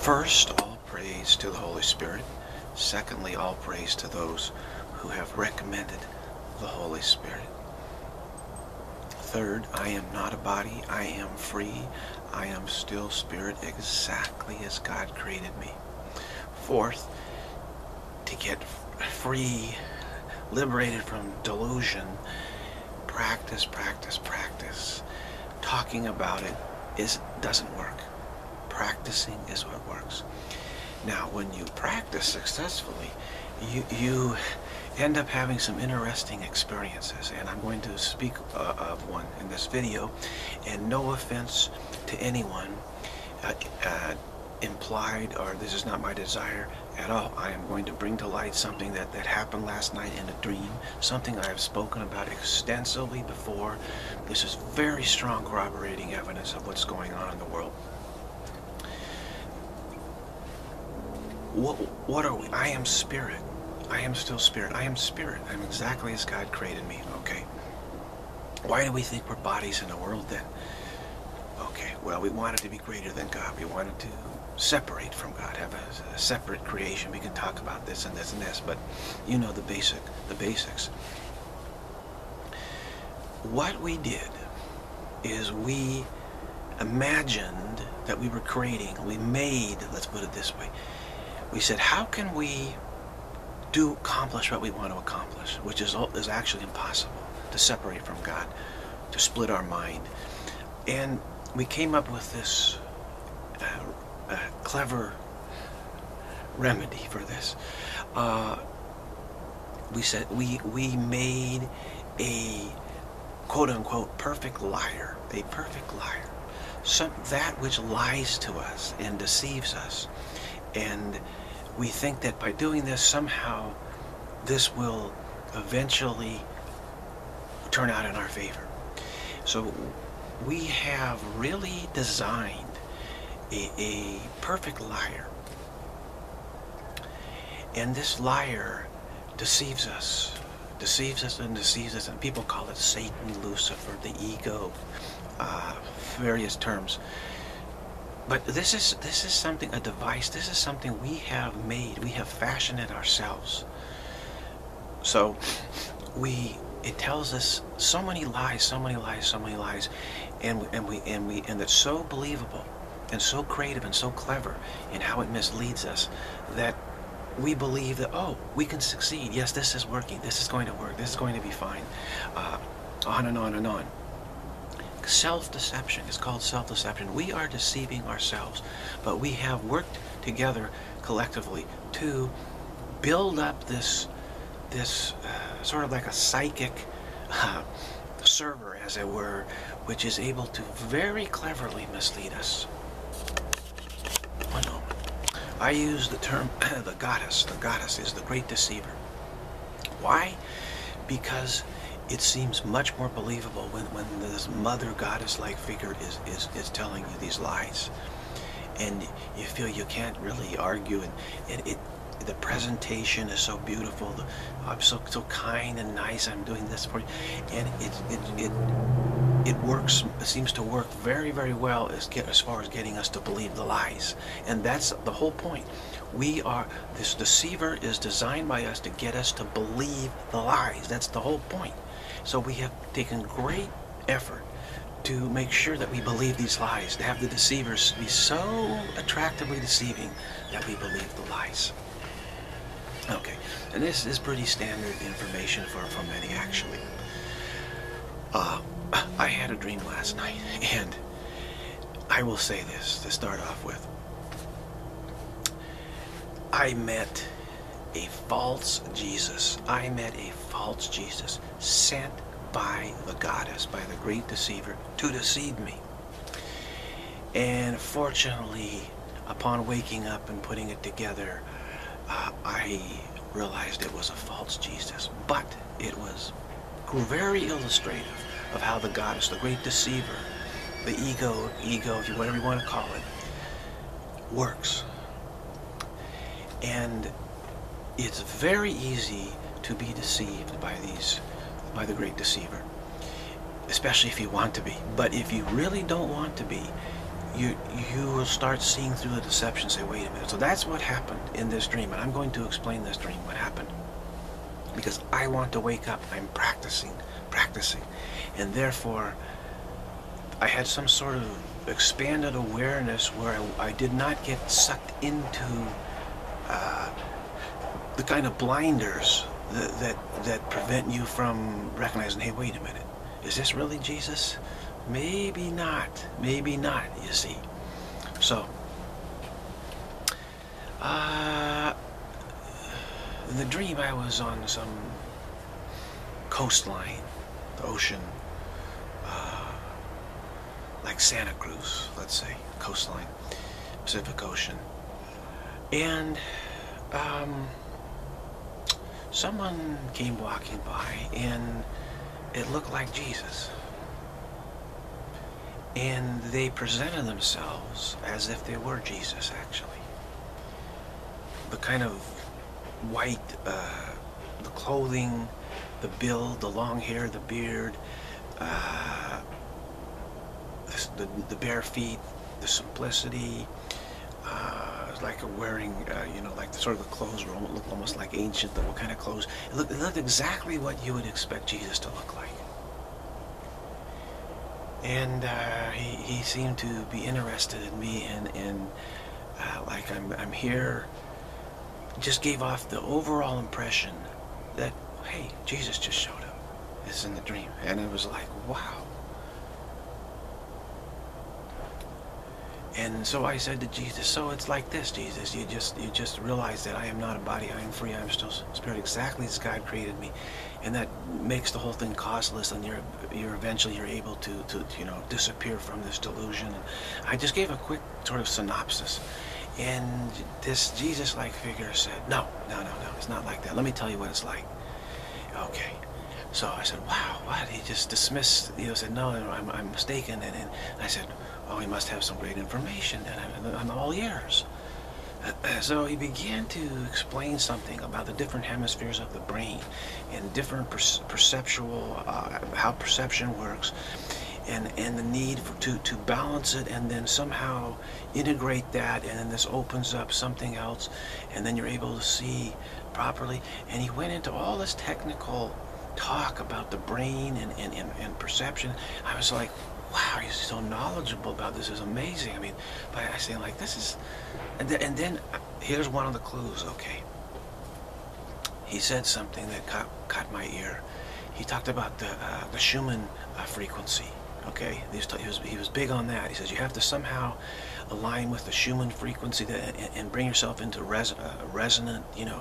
First, all praise to the Holy Spirit. Secondly, all praise to those who have recommended the Holy Spirit. Third, I am not a body. I am free. I am still spirit exactly as God created me. Fourth, to get free, liberated from delusion, practice, practice, practice. Talking about it doesn't work. Practicing is what works. Now, when you practice successfully, you end up having some interesting experiences, and I'm going to speak of one in this video. And no offense to anyone implied, or this is not my desire at all. I am going to bring to light something that happened last night in a dream, something I have spoken about extensively before. This is very strong corroborating evidence of what's going on in the world. What are we? I am spirit. I am still spirit. I am spirit. I'm exactly as God created me. Okay. Why do we think we're bodies in the world then? Okay. Well, we wanted to be greater than God. We wanted to separate from God, have a separate creation. We can talk about this and this and this, but you know the basics. What we did is we imagined that we were creating. We made. Let's put it this way. We said, how can we accomplish what we want to accomplish, which is actually impossible, to separate from God, to split our mind. And we came up with this clever remedy for this. We said we made a quote-unquote perfect liar, that which lies to us and deceives us. And we think that by doing this, somehow this will eventually turn out in our favor. So we have really designed a perfect liar. And this liar deceives us. And people call it Satan, Lucifer, the ego, various terms. But this is something, a device, this is something we have made, we have fashioned it ourselves. So it tells us so many lies, so many lies, so many lies, and it's so believable and so creative and so clever in how it misleads us that we believe that, oh, we can succeed. Yes, this is working, this is going to work, this is going to be fine. On and on and on. Self-deception is called self-deception. We are deceiving ourselves, but we have worked together collectively to build up this sort of like a psychic server, as it were, which is able to very cleverly mislead us. One moment. I use the term the goddess. The goddess is the great deceiver. Why? Because it seems much more believable when this mother goddess-like figure is telling you these lies. And you feel you can't really argue, and the presentation is so beautiful. I'm so kind and nice, I'm doing this for you. And it works, it seems to work very, very well as far as getting us to believe the lies. And that's the whole point. This deceiver is designed by us to get us to believe the lies. That's the whole point. So we have taken great effort to make sure that we believe these lies, to have the deceivers be so attractively deceiving that we believe the lies. Okay, and this is pretty standard information for many, actually. I had a dream last night, and I will say this to start off with. I met a false Jesus. I met a false Jesus sent by the goddess, by the great deceiver, to deceive me. And fortunately, upon waking up and putting it together, I realized it was a false Jesus. But it was very illustrative of how the goddess, the great deceiver, the ego, whatever you want to call it, works. And it's very easy to be deceived by the great deceiver, especially if you want to be. But if you really don't want to be, you will start seeing through the deception. Say, wait a minute. So that's what happened in this dream, and I'm going to explain this dream, what happened. Because I want to wake up. I'm practicing. And therefore, I had some sort of expanded awareness where I did not get sucked into the kind of blinders that prevent you from recognizing, hey, wait a minute, is this really Jesus? Maybe not, you see. So, in the dream I was on some coastline, the ocean, like Santa Cruz, let's say, coastline, Pacific Ocean. And someone came walking by, and it looked like Jesus. And they presented themselves as if they were Jesus, actually. The kind of white, the clothing, the build, the long hair, the beard, the bare feet, the simplicity, like wearing, you know, like the sort of the clothes were almost, looked almost like ancient, what kind of clothes. It looked exactly what you would expect Jesus to look like. And he seemed to be interested in me, and like I'm here. Just gave off the overall impression that, hey, Jesus just showed up. It's in the dream. And it was like, wow. And so I said to Jesus, so it's like this, Jesus, you just realize that I am not a body, I am free, I am still spirit, exactly as God created me. And that makes the whole thing costless, and you're eventually able to you know, disappear from this delusion. And I just gave a quick sort of synopsis. And this Jesus-like figure said, no, it's not like that. Let me tell you what it's like. Okay. So I said, wow, what? He just dismissed, you know, said, no, I'm mistaken. And I said, oh, he must have some great information, and I'm all ears. So he began to explain something about the different hemispheres of the brain and different perceptual, how perception works, and the need to balance it and then somehow integrate that, and then this opens up something else, and then you're able to see properly. And he went into all this technical talk about the brain and perception. I was like, wow, he's so knowledgeable about this. It's amazing. I mean, but I say like, this is, and then here's one of the clues. Okay, he said something that caught my ear. He talked about the Schumann frequency. Okay, he was big on that. He says you have to somehow align with the Schumann frequency and bring yourself into resonant, you know,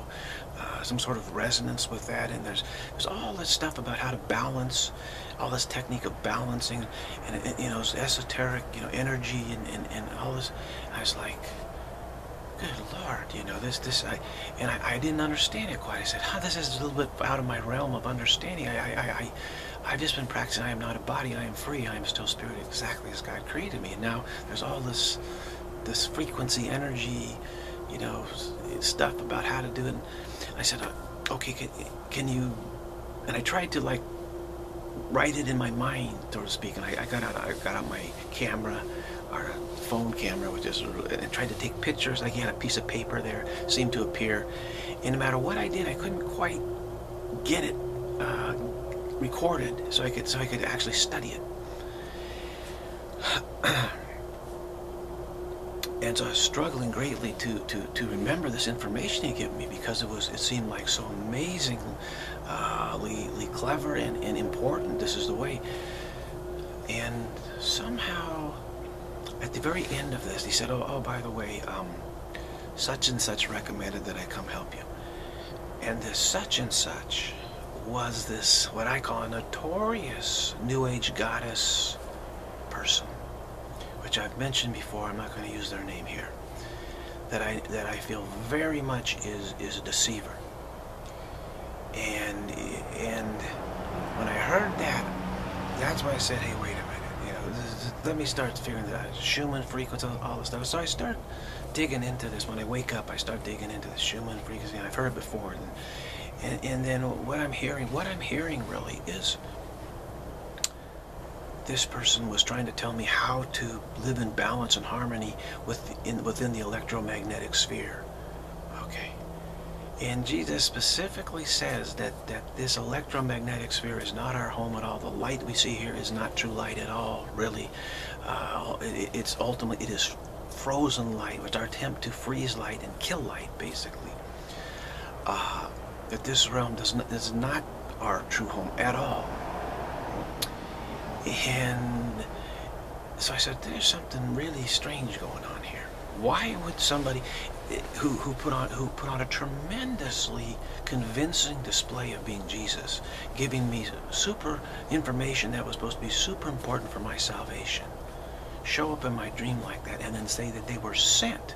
some sort of resonance with that. And there's all this stuff about how to balance, all this technique of balancing, and you know, it's esoteric, you know, energy and all this. And I was like, good Lord, you know, I didn't understand it quite. I said, this is a little bit out of my realm of understanding. I've just been practicing, I am not a body, I am free, I am still spirit, exactly as God created me. And now there's all this frequency, energy, you know, stuff about how to do it. And I said, okay, can you, and I tried to like write it in my mind, so to speak, and I got out my camera, our phone camera, which is, and tried to take pictures. Like he had a piece of paper there, seemed to appear, and no matter what I did, I couldn't quite get it recorded, so I could actually study it. And so I was struggling greatly to remember this information he gave me, because it seemed like so amazingly clever and important. This is the way. And somehow, at the very end of this, he said, oh by the way, such and such recommended that I come help you. And this such and such was this, what I call, a notorious New Age goddess person, which I've mentioned before. I'm not going to use their name here. That I feel very much is a deceiver. And when I heard that, that's when I said, hey, wait a minute, you know, let me start figuring that out. Schumann frequency, all this stuff. So I start digging into this. When I wake up, I start digging into the Schumann frequency. I've heard it before. And then what I'm hearing really is this person was trying to tell me how to live in balance and harmony within the electromagnetic sphere. Okay. And Jesus specifically says that this electromagnetic sphere is not our home at all. The light we see here is not true light at all, really. It's ultimately, it is frozen light, which is our attempt to freeze light and kill light, basically. That this realm is not our true home at all. And so I said, there's something really strange going on here. Why would somebody who put on a tremendously convincing display of being Jesus, giving me super information that was supposed to be super important for my salvation, show up in my dream like that and then say that they were sent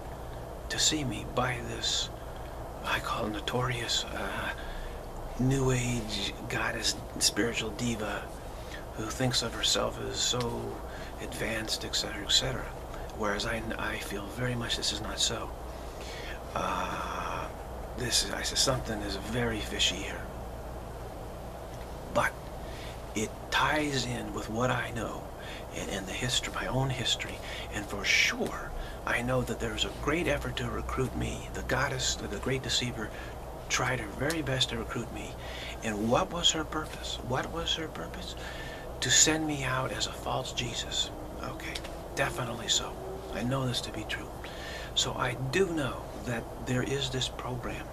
to see me by this, I call it notorious New Age goddess, spiritual diva, who thinks of herself as so advanced, etc., etc. Whereas I feel very much this is not so. I said something is very fishy here. But it ties in with what I know and the history, my own history, and for sure I know that there was a great effort to recruit me. The goddess, the great deceiver, tried her very best to recruit me. And what was her purpose? What was her purpose? To send me out as a false Jesus. Okay, definitely so. I know this to be true. So I do know that there is this program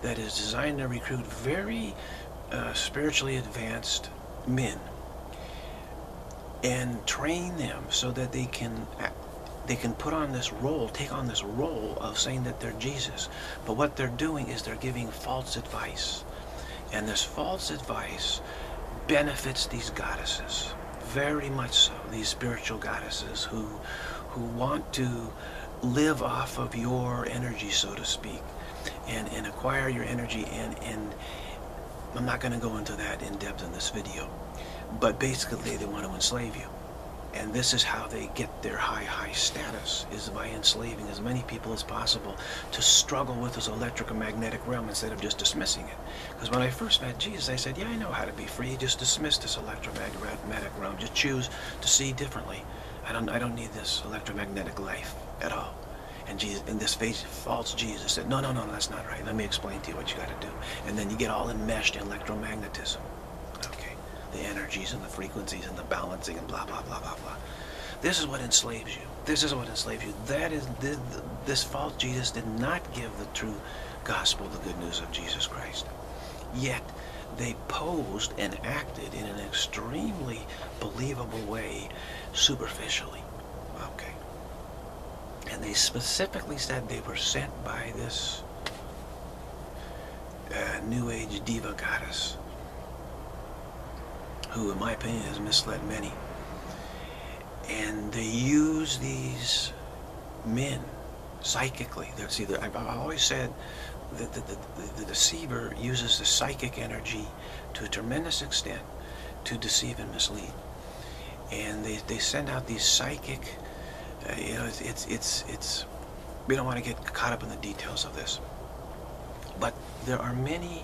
that is designed to recruit very spiritually advanced men and train them so that they can put on this role, take on this role of saying that they're Jesus. But what they're doing is they're giving false advice. And this false advice benefits these goddesses, very much so, these spiritual goddesses who want to live off of your energy, so to speak, and acquire your energy. And I'm not going to go into that in depth in this video, but basically they want to enslave you. And this is how they get their high status, is by enslaving as many people as possible to struggle with this electromagnetic realm instead of just dismissing it. Because when I first met Jesus, I said, yeah, I know how to be free. Just dismiss this electromagnetic realm. Just choose to see differently. I don't need this electromagnetic life at all. And Jesus, in this false Jesus, said, no, no, no, that's not right. Let me explain to you what you got to do. And then you get all enmeshed in electromagnetism. The energies and the frequencies and the balancing and blah, blah, blah, blah, blah. This is what enslaves you. This is what enslaves you. That is, this false Jesus did not give the true gospel, the good news of Jesus Christ. Yet, they posed and acted in an extremely believable way, superficially. Okay. And they specifically said they were sent by this New Age diva goddess, who in my opinion has misled many. And they use these men psychically. See, I've always said that the deceiver uses the psychic energy to a tremendous extent to deceive and mislead. And they send out these psychic, you know, it's we don't want to get caught up in the details of this. But there are many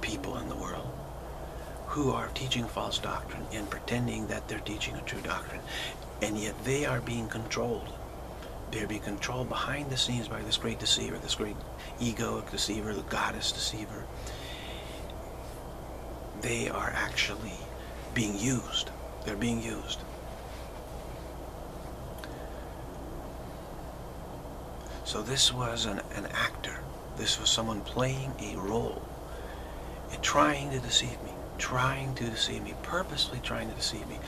people in the world who are teaching false doctrine and pretending that they're teaching a true doctrine, and yet they are being controlled. They're being controlled behind the scenes by this great deceiver, this great egoic deceiver, the goddess deceiver. They are actually being used. They're being used. So this was an actor. This was someone playing a role and trying to deceive me. Trying to deceive me, purposely trying to deceive me.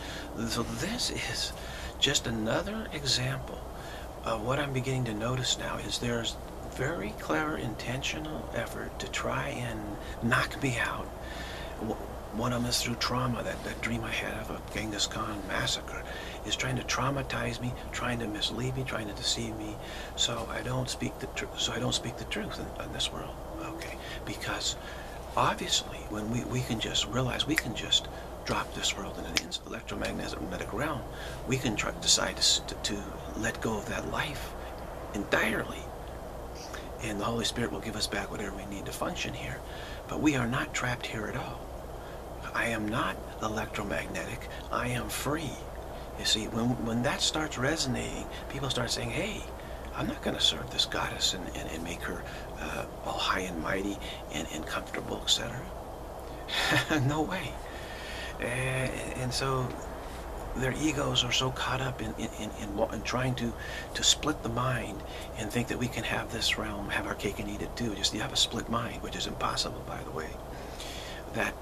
So this is just another example of what I'm beginning to notice now, is there's very clever, intentional effort to try and knock me out. One of them is through trauma. That dream I had of a Genghis Khan massacre is trying to traumatize me, trying to mislead me, trying to deceive me, so I don't speak the truth. So I don't speak the truth in this world, okay? Because obviously, when we can just realize, we can just drop this world in an electromagnetic realm, we can decide to let go of that life entirely. And the Holy Spirit will give us back whatever we need to function here. But we are not trapped here at all. I am not electromagnetic, I am free. You see, when that starts resonating, people start saying, hey, I'm not going to serve this goddess and make her all high and mighty and comfortable, etc. No way. And so their egos are so caught up in trying to split the mind and think that we can have this realm, have our cake and eat it too. Just you have a split mind, which is impossible, by the way. That,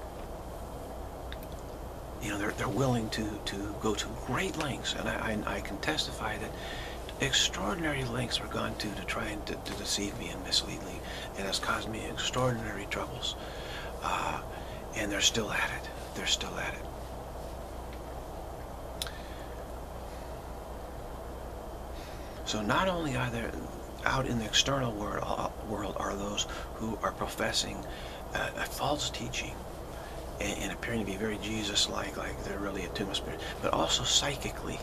you know, they're willing to go to great lengths, and I can testify that extraordinary lengths are gone to try and to deceive me and mislead me. It has caused me extraordinary troubles, and they're still at it. They're still at it. So not only are there out in the external world are those who are professing a false teaching and appearing to be very Jesus-like, like they're really a tomb of spirit, but also psychically.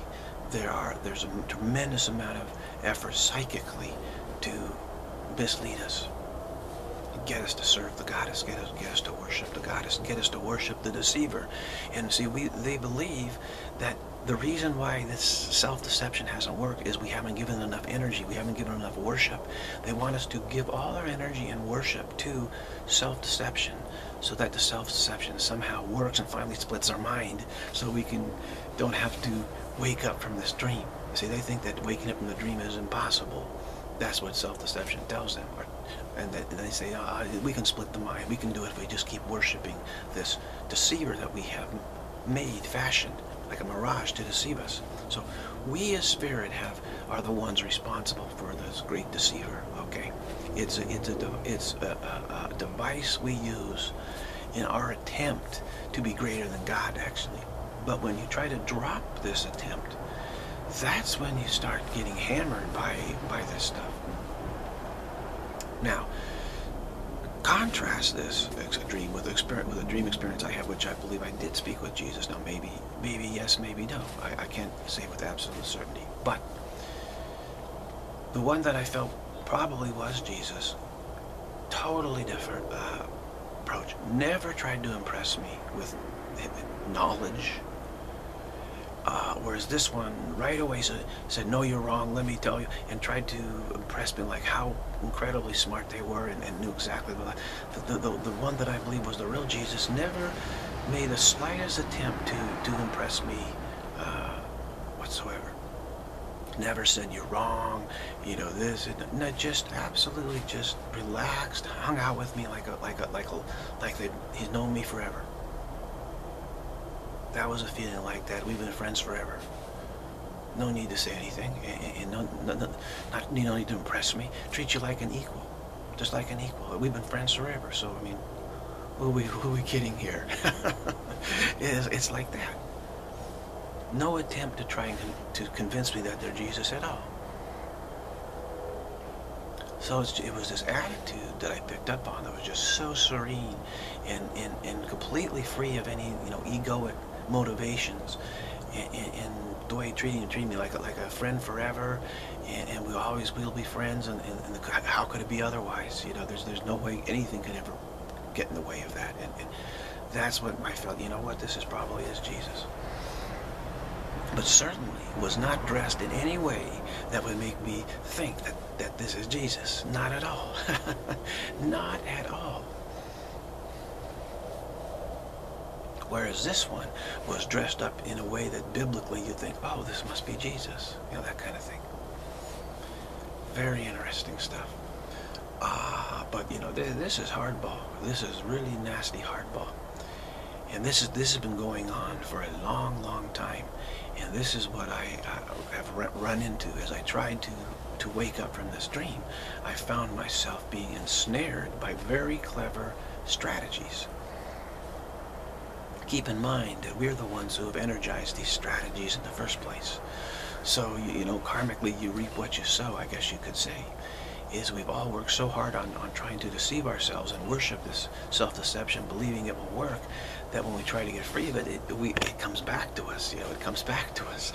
There's a tremendous amount of effort psychically to mislead us, get us to serve the goddess, get us to worship the goddess, get us to worship the deceiver. And see, they believe that the reason why this self-deception hasn't worked is we haven't given enough energy, we haven't given enough worship. They want us to give all our energy and worship to self-deception, so that the self-deception somehow works and finally splits our mind, so we don't have to wake up from this dream. See, they think that waking up from the dream is impossible. That's what self-deception tells them. And they say, we can split the mind, we can do it if we just keep worshiping this deceiver that we have made, fashioned, like a mirage to deceive us. So we as spirit are the ones responsible for this great deceiver, okay? It's a device we use in our attempt to be greater than God, actually. But when you try to drop this attempt, that's when you start getting hammered by this stuff. Now, contrast this dream with a dream experience I had, which I believe I did speak with Jesus. Now, maybe yes, maybe no. I can't say with absolute certainty. But the one that I felt probably was Jesus, totally different approach. Never tried to impress me with knowledge. Whereas this one right away said, no, you're wrong, let me tell you, and tried to impress me like how incredibly smart they were and knew exactly what. The one that I believe was the real Jesus never made the slightest attempt to impress me whatsoever. Never said you're wrong, you know, this, and no, just absolutely just relaxed, hung out with me like he's known me forever. That was a feeling like that. We've been friends forever. No need to say anything, and no need to impress me. Treat you like an equal, just like an equal. We've been friends forever, so I mean, who are we kidding here? It's like that. No attempt to try and to convince me that they're Jesus at all. So it was this attitude that I picked up on that was just so serene and completely free of any, you know, egoic motivations, and the way he treated me like a friend forever, and we always will be friends, and how could it be otherwise? You know, there's no way anything can ever get in the way of that, and that's what I felt. You know what? This is probably is Jesus. But certainly was not dressed in any way that would make me think that this is Jesus. Not at all. Not at all. Whereas this one was dressed up in a way that biblically you think, oh, this must be Jesus. You know, that kind of thing. Very interesting stuff. But, you know, this is hardball. This is really nasty hardball. And this has been going on for a long, long time. And this is what I have run into as I tried to wake up from this dream. I found myself being ensnared by very clever strategies. Keep in mind that we're the ones who have energized these strategies in the first place. So, you know, karmically you reap what you sow, I guess you could say. Is we've all worked so hard on trying to deceive ourselves and worship this self-deception, believing it will work, that when we try to get free of it, it comes back to us. You know, it comes back to us,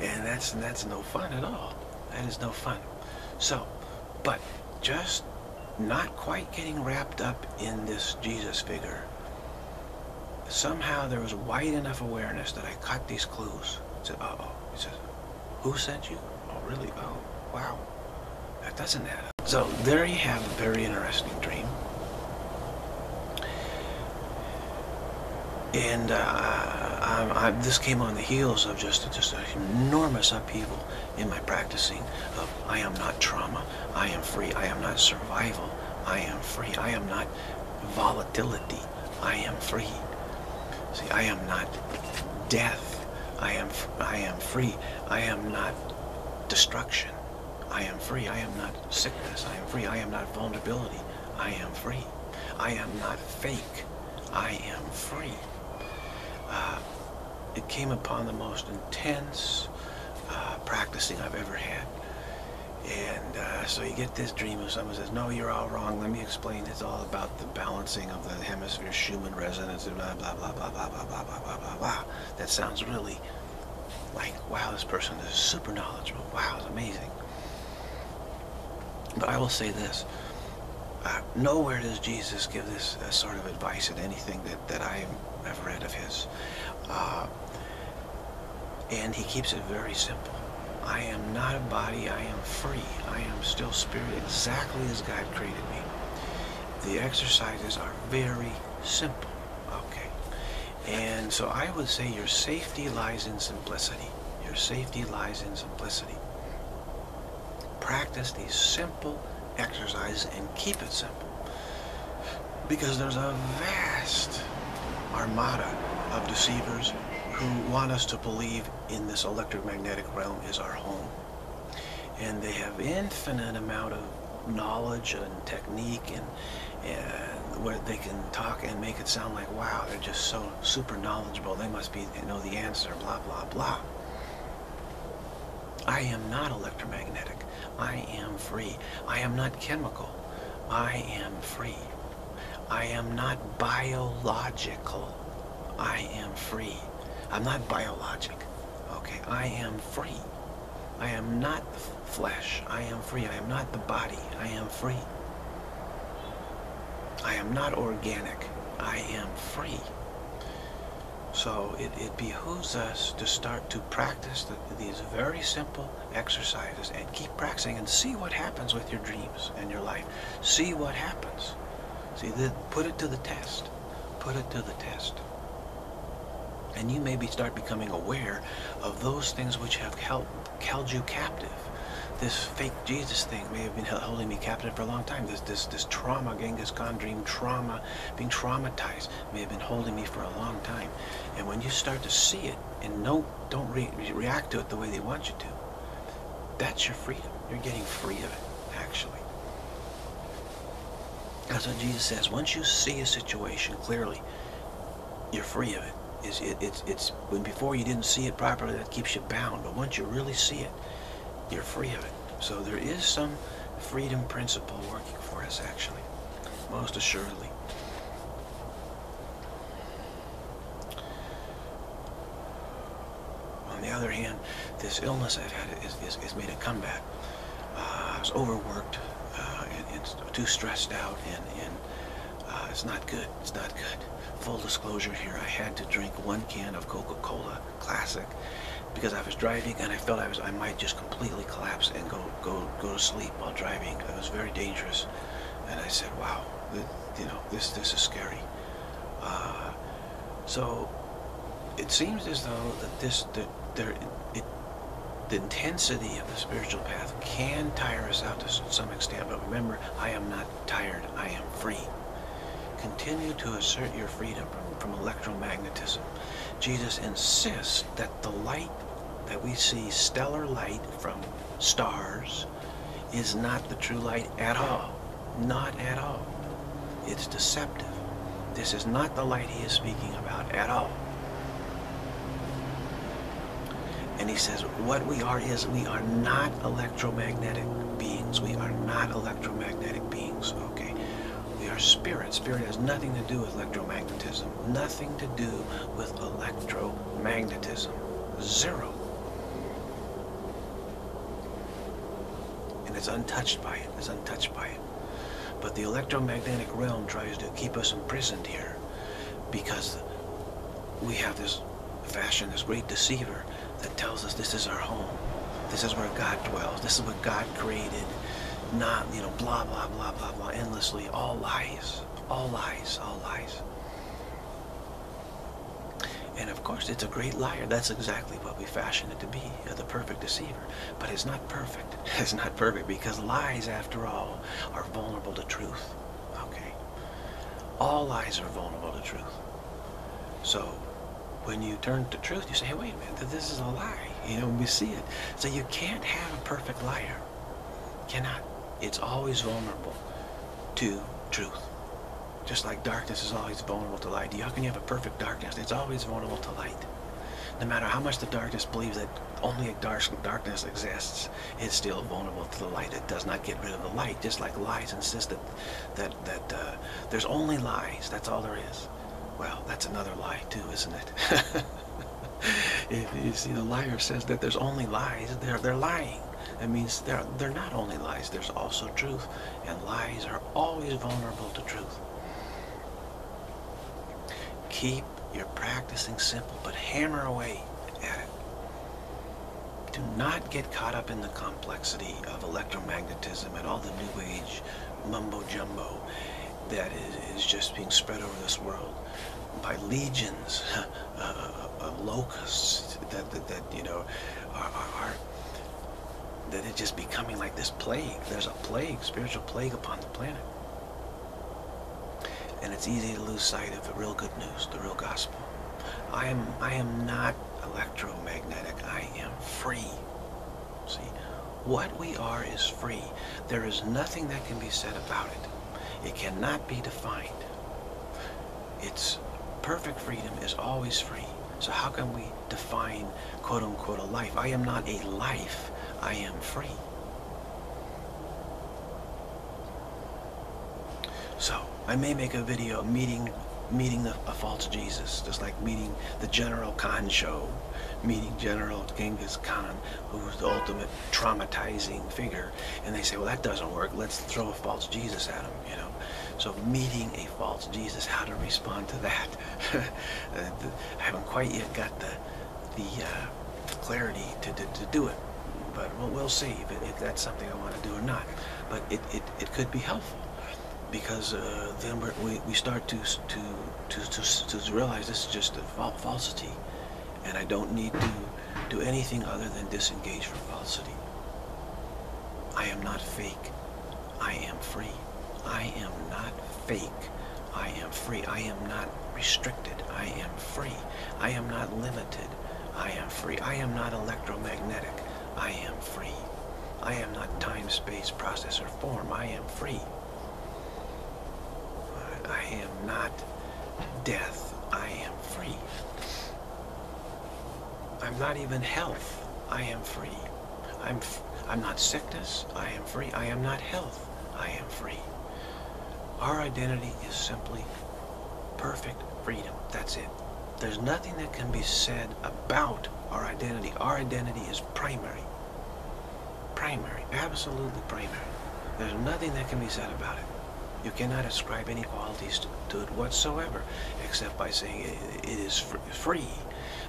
and that's no fun at all. That is no fun. So, but just not quite getting wrapped up in this Jesus figure, somehow there was wide enough awareness that I caught these clues. I said, uh-oh. He says, who sent you? Oh, really? Oh, wow. That doesn't add up. So there you have a very interesting dream. And this came on the heels of just an enormous upheaval in my practicing of I am not trauma, I am free, I am not survival, I am free, I am not volatility, I am free. See, I am not death, I am free, I am not destruction, I am free, I am not sickness, I am free, I am not vulnerability, I am free, I am not fake, I am free. It came upon the most intense practicing I've ever had. And so you get this dream of someone says, no, you're all wrong, let me explain, it's all about the balancing of the hemisphere, Schumann resonance, blah, blah, blah, blah, blah, blah, blah, blah, blah, blah. That sounds really like, wow, this person is super knowledgeable, wow, it's amazing. But I will say this, nowhere does Jesus give this sort of advice in anything that I have read of his. And he keeps it very simple. I am not a body, I am free. I am still spirit exactly as God created me. The exercises are very simple, okay? And so I would say your safety lies in simplicity. Your safety lies in simplicity. Practice these simple exercises and keep it simple, because there's a vast armada of deceivers who want us to believe in this electromagnetic realm is our home, and they have infinite amount of knowledge and technique and where they can talk and make it sound like, wow, they're just so super knowledgeable, they must be, they know the answer, blah blah blah. I am not electromagnetic. I am free. I am not chemical. I am free. I am not biological. I am free. I'm not biologic. Okay, I am free. I am not flesh. I am free. I am not the body. I am free. I am not organic. I am free. So it behooves us to start to practice these very simple exercises and keep practicing and see what happens with your dreams and your life. See what happens. See, put it to the test. Put it to the test. And you maybe start becoming aware of those things which have held you captive. This fake Jesus thing may have been holding me captive for a long time. This trauma, Genghis Khan dream trauma, being traumatized, may have been holding me for a long time. And when you start to see it and don't react to it the way they want you to, that's your freedom. You're getting free of it, actually. That's what Jesus says. Once you see a situation clearly, you're free of it. When before you didn't see it properly, that keeps you bound. But once you really see it, you're free of it. So there is some freedom principle working for us, actually, most assuredly. On the other hand, this illness I've had has made a comeback. I was overworked and too stressed out, and it's not good. It's not good. Full disclosure here, I had to drink 1 can of Coca-Cola Classic, because I was driving and I felt I might just completely collapse and go to sleep while driving. It was very dangerous, and I said, "Wow, this is scary." So it seems as though the intensity of the spiritual path can tire us out to some extent. But remember, I am not tired. I am free. Continue to assert your freedom from electromagnetism. Jesus insists that the light that we see, stellar light from stars, is not the true light at all. Not at all. It's deceptive. This is not the light he is speaking about at all. And he says, what we are is, we are not electromagnetic beings. We are not electromagnetic beings, okay? We are spirit. Spirit has nothing to do with electromagnetism. Nothing to do with electromagnetism. Zero. And it's untouched by it. It's untouched by it. But the electromagnetic realm tries to keep us imprisoned here, because we have this fashion, this great deceiver that tells us this is our home. This is where God dwells. This is what God created. Not, blah, blah, blah, blah, blah, endlessly. All lies. All lies. All lies. And of course, it's a great liar. That's exactly what we fashioned it to be, the perfect deceiver. But it's not perfect. It's not perfect because lies, after all, are vulnerable to truth. Okay? All lies are vulnerable to truth. So when you turn to truth, you say, hey, wait a minute, this is a lie. We see it. So you can't have a perfect liar. Cannot. It's always vulnerable to truth. Just like darkness is always vulnerable to light. How can you have a perfect darkness? It's always vulnerable to light. No matter how much the darkness believes that only a darkness exists, it's still vulnerable to the light. It does not get rid of the light. Just like lies insist that there's only lies. That's all there is. Well, that's another lie too, isn't it? You see, the liar says that there's only lies. They're lying. That means they're not only lies, there's also truth, and lies are always vulnerable to truth. Keep your practicing simple, but hammer away at it. Do not get caught up in the complexity of electromagnetism and all the New Age mumbo-jumbo that is just being spread over this world by legions of locusts that it's just becoming like this plague. There's a plague, spiritual plague upon the planet. And it's easy to lose sight of the real good news, the real gospel. I am not electromagnetic, I am free. See, what we are is free. There is nothing that can be said about it. It cannot be defined. It's perfect freedom is always free. So how can we define, quote unquote, a life? I am not a life. I am free. So I may make a video meeting a false Jesus, just like meeting the General Khan show, meeting General Genghis Khan, who was the ultimate traumatizing figure, and they say, well, that doesn't work. Let's throw a false Jesus at him, So meeting a false Jesus, how to respond to that? I haven't quite yet got the clarity to do it. But we'll see if that's something I want to do or not. But it could be helpful because then we start to realize this is just a falsity, and I don't need to do anything other than disengage from falsity. I am not fake. I am free. I am not fake. I am free. I am not restricted. I am free. I am not limited. I am free. I am not electromagnetic. I am free. I am not time, space, process, or form. I am free. I am not death. I am free. I'm not even health. I am free. I'm not sickness. I am free. I am not health. I am free. Our identity is simply perfect freedom. That's it. There's nothing that can be said about our identity. Our identity is primary. Primary. Absolutely primary. There's nothing that can be said about it. You cannot ascribe any qualities to it whatsoever, except by saying it is free.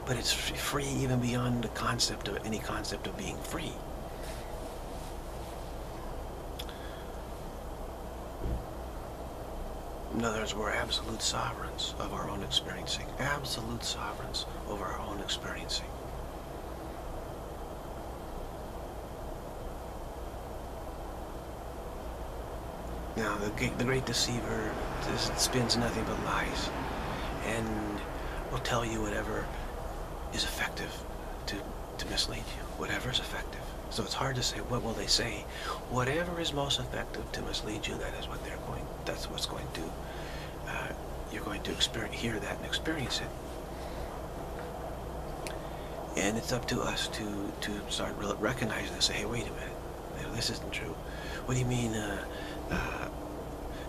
But it's free even beyond the concept of any concept of being free. In other words, we're absolute sovereigns of our own experiencing. Absolute sovereigns over our own experiencing. Now, the great deceiver just spins nothing but lies and will tell you whatever is effective to mislead you, whatever is effective. So it's hard to say, what will they say? Whatever is most effective to mislead you, that is what they're going, that's what's going to, you're going to experience, hear that and experience it. And it's up to us to start recognizing and say, hey, wait a minute, this isn't true. What do you mean?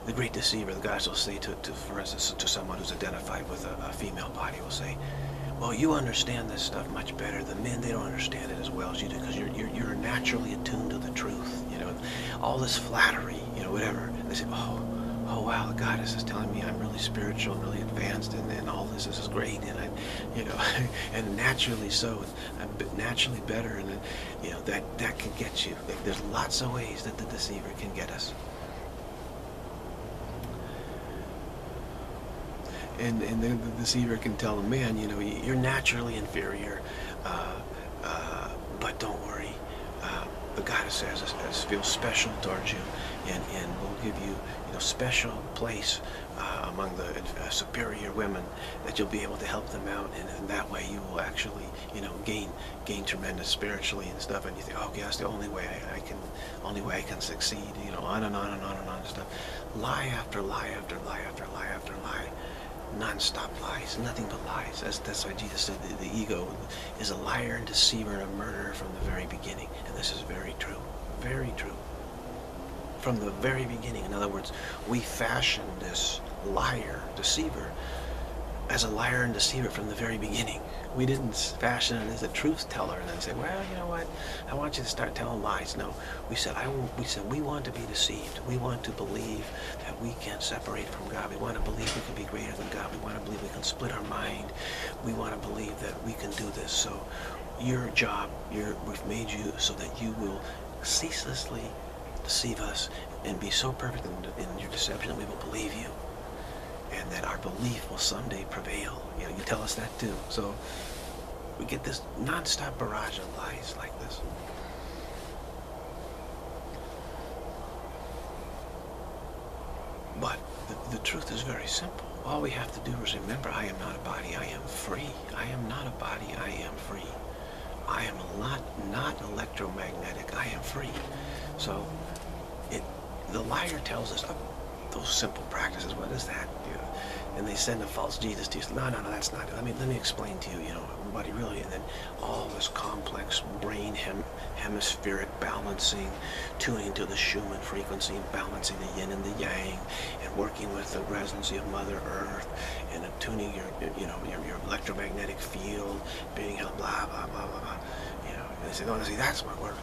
The great deceiver, the guys will say for instance, to someone who's identified with a female body, will say, well, you understand this stuff much better. The men, they don't understand it as well as you do because you're naturally attuned to the truth. All this flattery, whatever. They say, oh, oh wow, God, this is telling me I'm really spiritual, really advanced, and all this, this is great, and I, you know, and naturally so, and I'm naturally better, and you know, that can get you. Like, there's lots of ways that the deceiver can get us. And then the deceiver can tell a man, you know, you're naturally inferior, but don't worry. The goddess says feels special towards you, and will give you, you know, special place among the superior women, that you'll be able to help them out, and that way you will actually, you know, gain tremendous spiritually and stuff. And you think, oh, okay, that's the only way I can succeed, you know, on and on and on and on and stuff. Lie after lie after lie after lie after lie. Non-stop lies, nothing but lies. That's why Jesus said the ego is a liar and deceiver and a murderer from the very beginning. And this is very true, very true. From the very beginning. In other words, we fashioned this liar, deceiver, as a liar and deceiver from the very beginning. We didn't fashion it as a truth teller and then say, well, you know what, I want you to start telling lies. No, we said, we want to be deceived. We want to believe that we can separate from God. We want to believe we can be greater than God. We want to believe we can split our mind. We want to believe that we can do this. So your job, we've made you so that you will ceaselessly deceive us and be so perfect in your deception that we will believe you. And that our belief will someday prevail. You know, you tell us that too. So we get this non-stop barrage of lies like this. But the truth is very simple. All we have to do is remember, I am not a body, I am free. I am not a body, I am free. I am not electromagnetic, I am free. So the liar tells us, those simple practices, what is that? You know, and they send a false Jesus to you. No, no, no, that's not it. I mean, let me explain to you, you know, everybody really, and then all this complex brain hemispheric balancing, tuning to the Schumann frequency, and balancing the yin and the yang, and working with the resonancy of Mother Earth, and tuning your, you know, your electromagnetic field, being blah, blah, blah, blah, blah. You know, and they say, no, see, that's my work.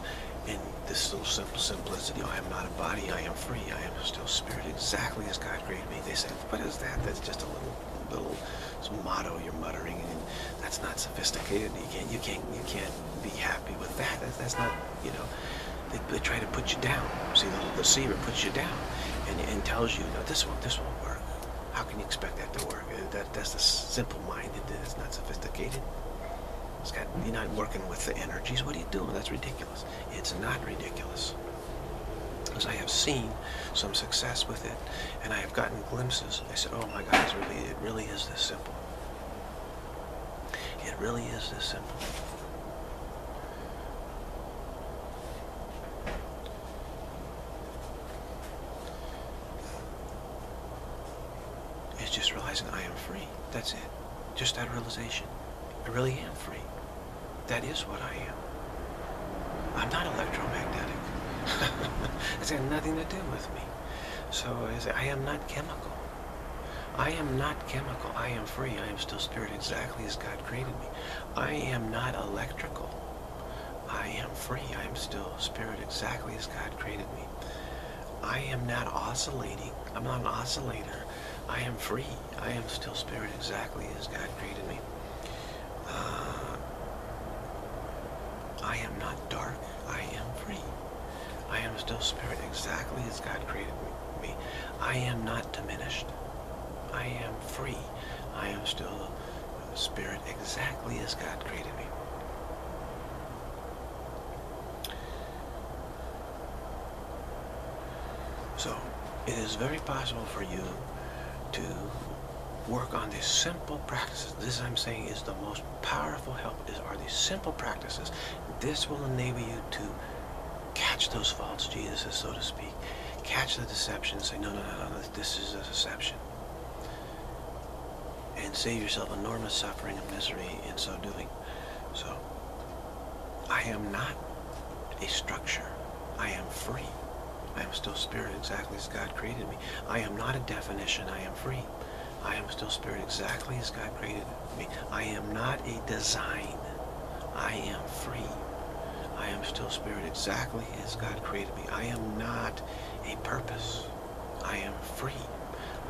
In this little simple simplicity, I am not a body, I am free, I am still spirit, exactly as God created me. They say, what is that? That's just a little motto you're muttering, and that's not sophisticated. You can't be happy with that. That's not, you know, they try to put you down. See, the deceiver puts you down and tells you, no, this won't work. How can you expect that to work? That's the simple-minded, it's not sophisticated. You're not working with the energies. What are you doing? That's ridiculous. It's not ridiculous. Because I have seen some success with it, and I have gotten glimpses. I said, oh my God, it really is this simple. It really is this simple. It's just realizing I am free. That's it. Just that realization. I really am free. That is what I am. I'm not electromagnetic. It's got nothing to do with me. So I say, I am not chemical. I am not chemical. I am free. I am still spirit exactly as God created me. I am not electrical. I am free. I am still spirit exactly as God created me. I am not oscillating. I'm not an oscillator. I am free. I am still spirit exactly as God created me. I am not dark, I am free. I am still spirit exactly as God created me. I am not diminished. I am free. I am still spirit exactly as God created me. So it is very possible for you to work on these simple practices. This, I'm saying, is the most powerful help, are these simple practices. This will enable you to catch those false Jesuses, so to speak. Catch the deception and say, no, no, no, no, this is a deception. And save yourself enormous suffering and misery in so doing. So, I am not a structure. I am free. I am still spirit exactly as God created me. I am not a definition. I am free. I am still spirit exactly as God created me. I am not a design. I am free. I am still spirit exactly as God created me. I am not a purpose. I am free.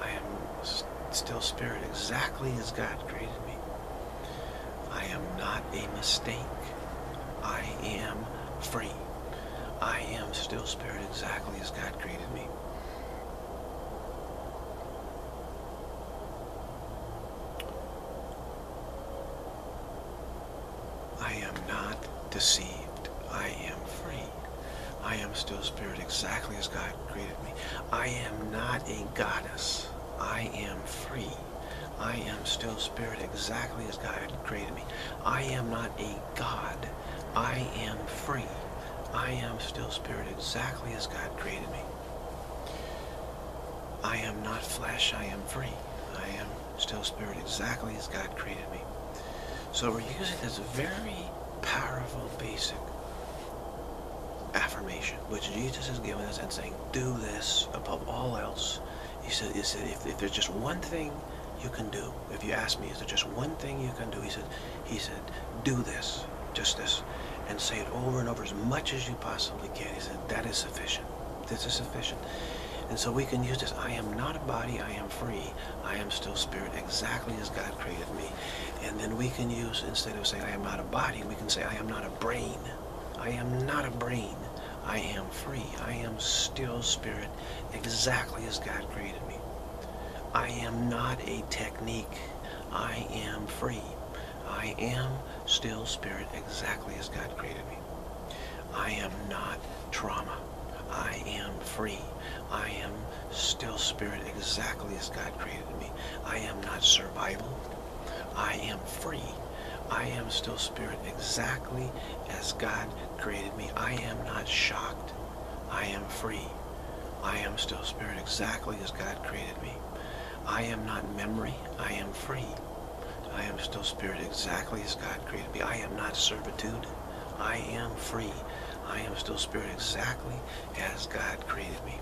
I am still spirit exactly as God created me. I am not a mistake. I am free. I am still spirit exactly as God created me. I am not deceived. I am free. I am still spirit exactly as God created me. I am not a goddess. I am free. I am still spirit exactly as God created me. I am not a god. I am free. I am still spirit exactly as God created me. I am not flesh. I am free. I am still spirit exactly as God created me. So we're using this very powerful basic affirmation which Jesus has given us and saying, do this above all else. He said, if there's just one thing you can do, if you ask me, is there just one thing you can do? He said, do this, just this, and say it over and over as much as you possibly can. He said, that is sufficient. This is sufficient. And so we can use this. I am not a body, I am free. I am still spirit exactly as God created me. And then we can use, instead of saying I am not a body, we can say I am not a brain. I am not a brain. I am free. I am still spirit exactly as God created me. I am not a technique. I am free. I am still spirit exactly as God created me. I am not trauma. I am free. I am still spirit exactly as God created me. I am not survival. I am free. I am still spirit exactly as God created me. I am not shocked. I am free. I am still spirit exactly as God created me. I am not memory. I am free. I am still spirit exactly as God created me. I am not servitude. I am free. I am still spirit exactly as God created me.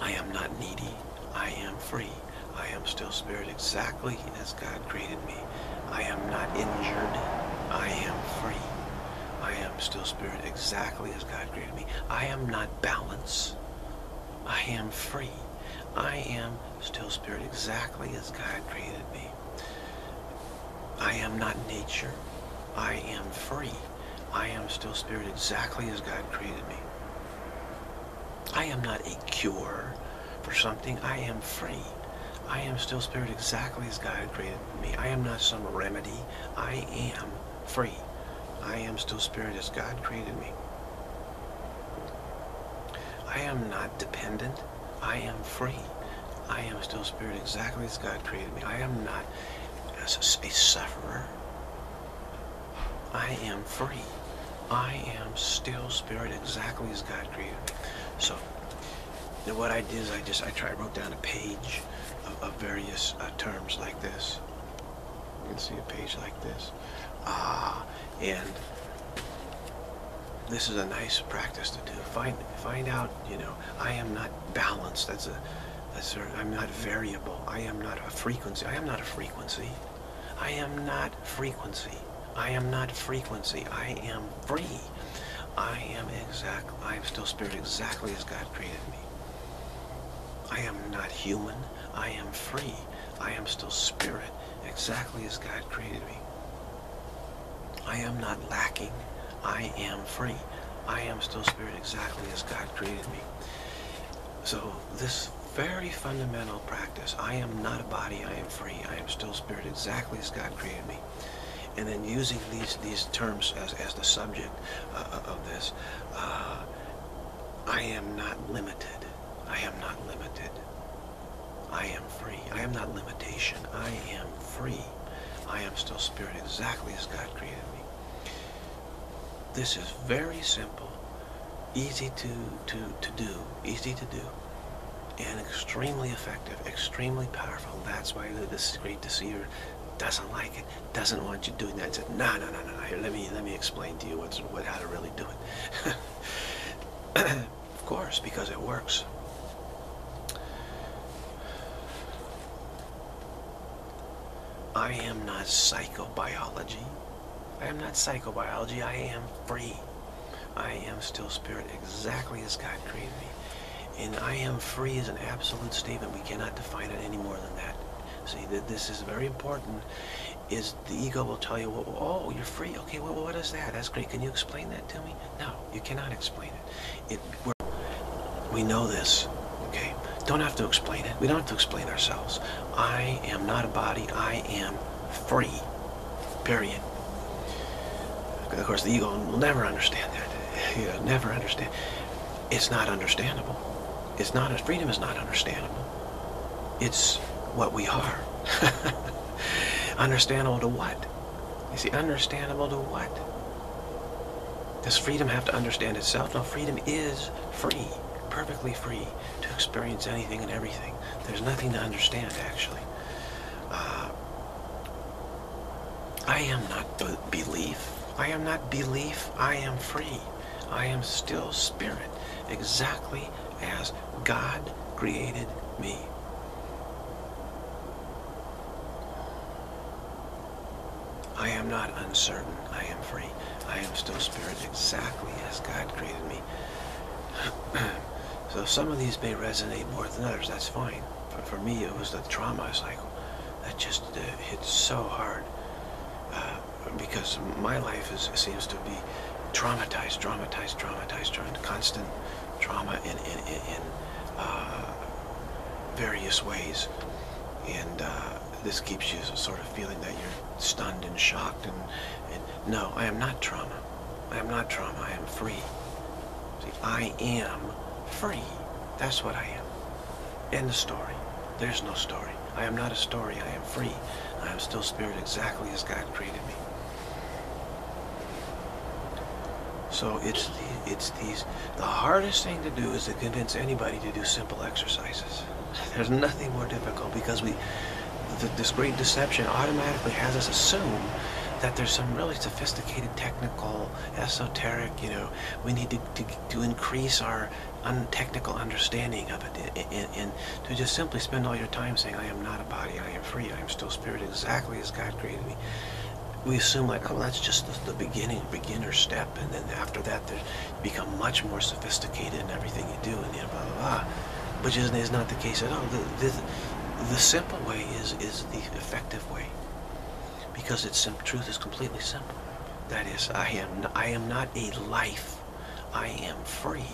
I am not needy. I am free. I am still spirit exactly as God created me. I am not injured. I am free. I am still spirit exactly as God created me. I am not balanced. I am free. I am still spirit exactly as God created me. I am not nature. I am free. I am still spirit exactly as God created me. I am not a cure for something. I am free. I am still spirit exactly as God created me. I am not some remedy. I am free. I am still spirit as God created me. I am not dependent. I am free. I am still spirit exactly as God created me. I am not a sufferer. I am free. I am still spirit exactly as God created me. So, and what I did is I wrote down a page of various terms like this. You can see a page like this. And this is a nice practice to do. Find out, you know, I am not balanced. I'm not variable. I am not a frequency. I am not a frequency. I am not frequency. I am not frequency. I am free. I am still spirit exactly as God created me. I am not human. I am free. I am still spirit exactly as God created me. I am not lacking. I am free. I am still spirit exactly as God created me. So this very fundamental practice, I am not a body. I am free. I am still spirit exactly as God created me. And then using these terms as the subject of this, I am not limited. I am not limited. I am free. I am not limitation. I am free. I am still spirit exactly as God created me. This is very simple, easy to do, easy to do, and extremely effective, extremely powerful. That's why this great deceiver doesn't like it, doesn't want you doing that. He said, no. Here, let me explain to you how to really do it. Of course, because it works. I am not psychobiology. I am not psychobiology. I am free. I am still spirit exactly as God created me. And I am free is an absolute statement. We cannot define it any more than that. See, that this is very important. Is the ego will tell you, well, oh, you're free. Okay, well, what is that? That's great. Can you explain that to me? No, you cannot explain it. We know this. Okay, don't have to explain it. We don't have to explain ourselves. I am not a body. I am free. Period. Of course, the ego will never understand that. You know, never understand. It's not understandable. It's not. Freedom is not understandable. It's what we are. Understandable to what? You see, understandable to what? Does freedom have to understand itself? No, freedom is free, perfectly free to experience anything and everything. There's nothing to understand, actually. I am not belief. I am not belief. I am free. I am still spirit, exactly as God created me. I am not uncertain. I am free. I am still spirit, exactly as God created me. So some of these may resonate more than others. That's fine. But for me, it was the trauma cycle that just hit so hard because my life seems to be traumatized, constant trauma in various ways, and this keeps you sort of feeling that you're stunned and shocked, and no, I am not trauma. I am not trauma. I am free. See, I am free. That's what I am. End of story. There's no story. I am not a story. I am free. I am still spirit, exactly as God created me. So the hardest thing to do is to convince anybody to do simple exercises. There's nothing more difficult, because this great deception automatically has us assume that there's some really sophisticated, technical, esoteric, you know, we need to increase our technical understanding of it, and to just simply spend all your time saying, I am not a body, I am free, I am still spirit, exactly as God created me. We assume, like, oh, that's just the beginner step, and then after that, you become much more sophisticated in everything you do, and you know, blah, blah, blah, which is not the case at all. The simple way is the effective way, because truth is completely simple. That is, I am not a life. I am free.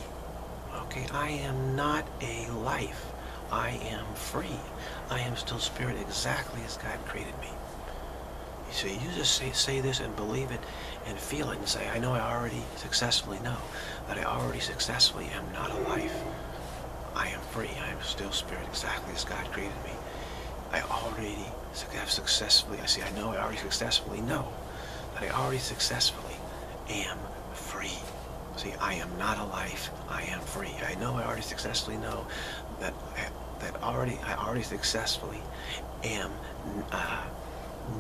Okay, I am not a life. I am free. I am still spirit, exactly as God created me. You see, you just say this and believe it and feel it and say, I know I already successfully know that I already successfully am not a life. I am free. I am still spirit, exactly as God created me. I already have successfully, I see, I know I already successfully know that I already successfully am free. See, I am not a life. I am free. I know I already successfully know that I already successfully am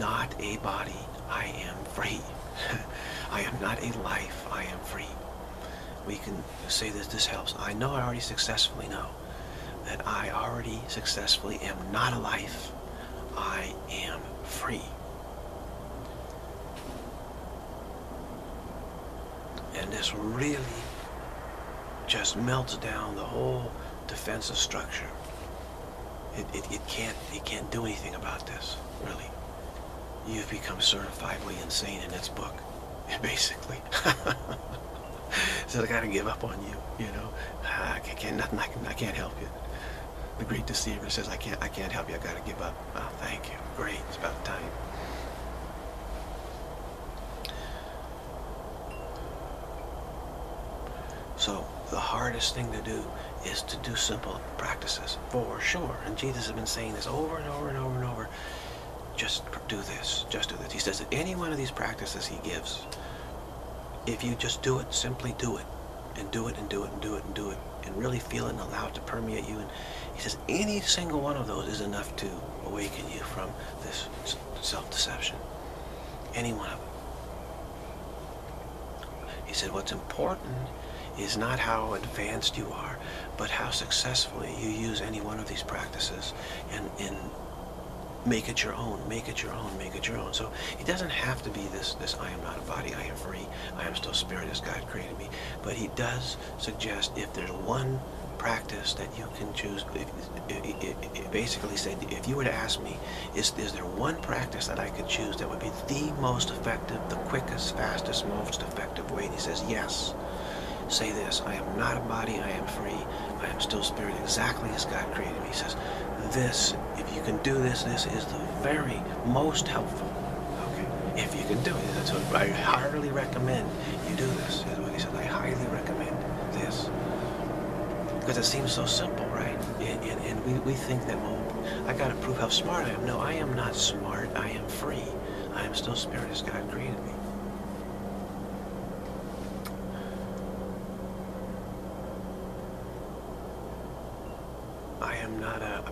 not a body. I am free. I am not a life. I am free. We can say that this helps. I know I already successfully know that I already successfully am not a life. I am free. And this really just melts down the whole defensive structure. It can't do anything about this, really. You've become certifiably insane in its book, basically. So I gotta give up on you, you know. I can't help you. The great deceiver says, I can't help you, I gotta give up. Oh, thank you. Great, it's about time. So the hardest thing to do is to do simple practices, for sure. And Jesus has been saying this over and over and over and over. Just do this, just do this. He says that any one of these practices he gives, if you just do it, simply do it, and do it, and do it, and do it, and do it, and really feel it and allow it to permeate you. And he says any single one of those is enough to awaken you from this self-deception. Any one of them. He said what's important is not how advanced you are, but how successfully you use any one of these practices and make it your own, make it your own, make it your own. So it doesn't have to be this I am not a body, I am free, I am still spirit as God created me. But he does suggest if there's one practice that you can choose. It basically said, if you were to ask me, is there one practice that I could choose that would be the most effective, the quickest, fastest, most effective way? And he says, yes. Say this, I am not a body, I am free, I am still spirit, exactly as God created me. He says, this, if you can do this, this is the very most helpful. Okay, if you can do it, that's what I heartily recommend you do this, is what he said, I highly recommend this. Because it seems so simple, right? And we think that, well, I gotta prove how smart I am. No, I am not smart, I am free. I am still spirit as God created me.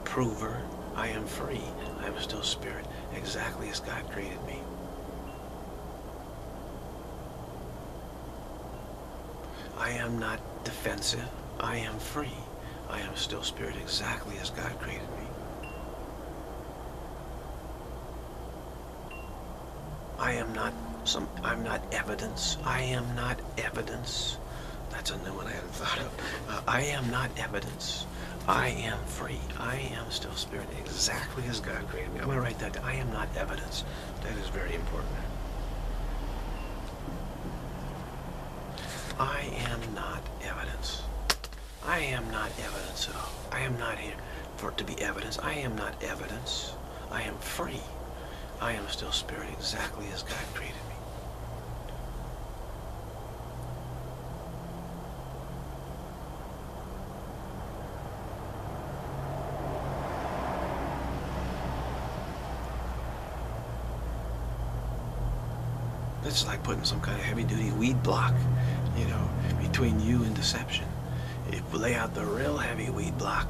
Prover, I am free, I am still spirit, exactly as God created me. I am not defensive, I am free, I am still spirit, exactly as God created me. I'm not evidence, I am not evidence. That's a new one I hadn't thought of. I am not evidence. I am free. I am still spirit, exactly as God created me. I'm going to write that down. I am not evidence. That is very important. I am not evidence. I am not evidence at all. I am not here for it to be evidence. I am not evidence. I am free. I am still spirit, exactly as God created me. It's like putting some kind of heavy-duty weed block, you know, between you and deception. If you lay out the real heavy weed block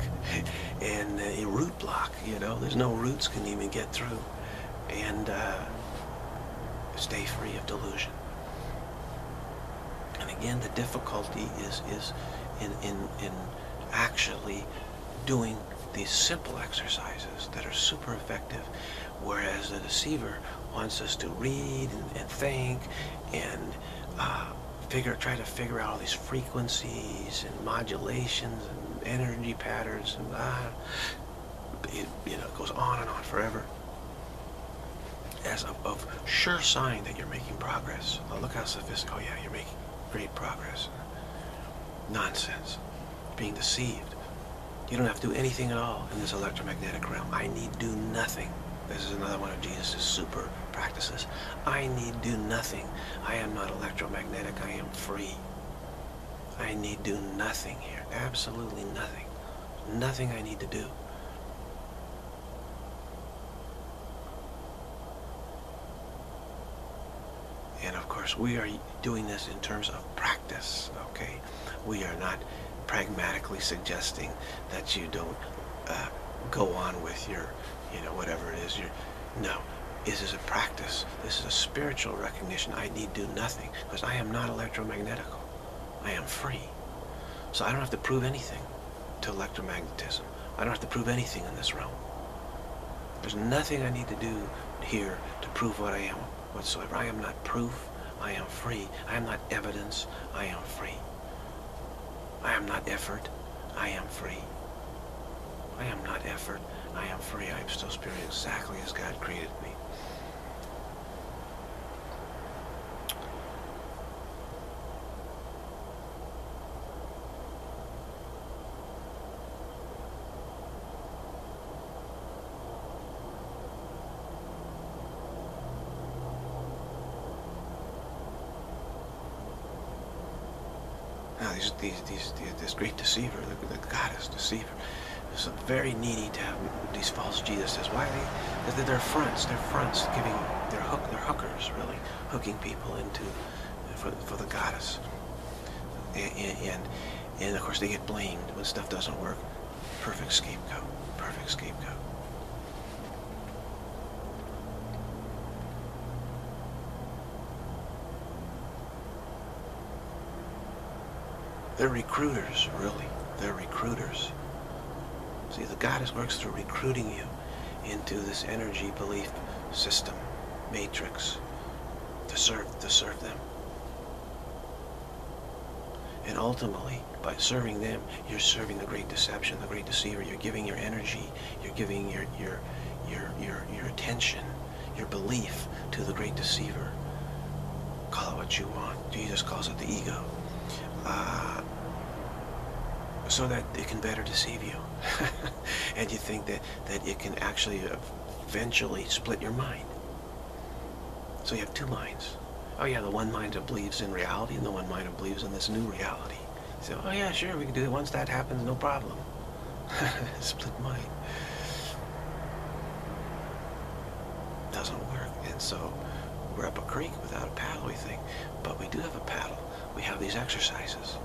and a root block, you know, there's no roots can even get through. And stay free of delusion. And again, the difficulty is in actually doing these simple exercises that are super effective, whereas the deceiver wants us to read and think and try to figure out all these frequencies and modulations and energy patterns, and it goes on and on forever as of sure sign that you're making progress. Oh, look how sophisticated, oh yeah, you're making great progress. Nonsense, being deceived. You don't have to do anything at all in this electromagnetic realm. I need do nothing. This is another one of Jesus' super practices. I need do nothing. I am not electromagnetic. I am free. I need do nothing here. Absolutely nothing. Nothing I need to do. And of course, we are doing this in terms of practice, okay? We are not pragmatically suggesting that you don't go on with your, you know, whatever it is. No, this is a practice. This is a spiritual recognition. I need do nothing because I am not electromagnetical. I am free. So I don't have to prove anything to electromagnetism. I don't have to prove anything in this realm. There's nothing I need to do here to prove what I am whatsoever. I am not proof. I am free. I am not evidence. I am free. I am not effort. I am free. I am not effort. I am free. I am still spirit exactly as God created me. Now, this great deceiver, the goddess deceiver, is very needy to have these false Jesuses. Why are they? They're fronts. They're fronts, giving they're hookers, really, hooking people into for the goddess. And of course they get blamed when stuff doesn't work. Perfect scapegoat. Perfect scapegoat. They're recruiters, really. They're recruiters. See, the goddess works through recruiting you into this energy belief system, matrix, to serve them. And ultimately, by serving them, you're serving the great deception, the great deceiver. You're giving your energy, you're giving your attention, your belief to the great deceiver. Call it what you want. Jesus calls it the ego. So that it can better deceive you. And you think that it can actually eventually split your mind. So you have two minds. Oh yeah, the one mind that believes in reality and the one mind that believes in this new reality. So, oh yeah, sure, we can do it. Once that happens, no problem. Split mind. Doesn't work. And so we're up a creek without a paddle, we think. But we do have a paddle. We have these exercises.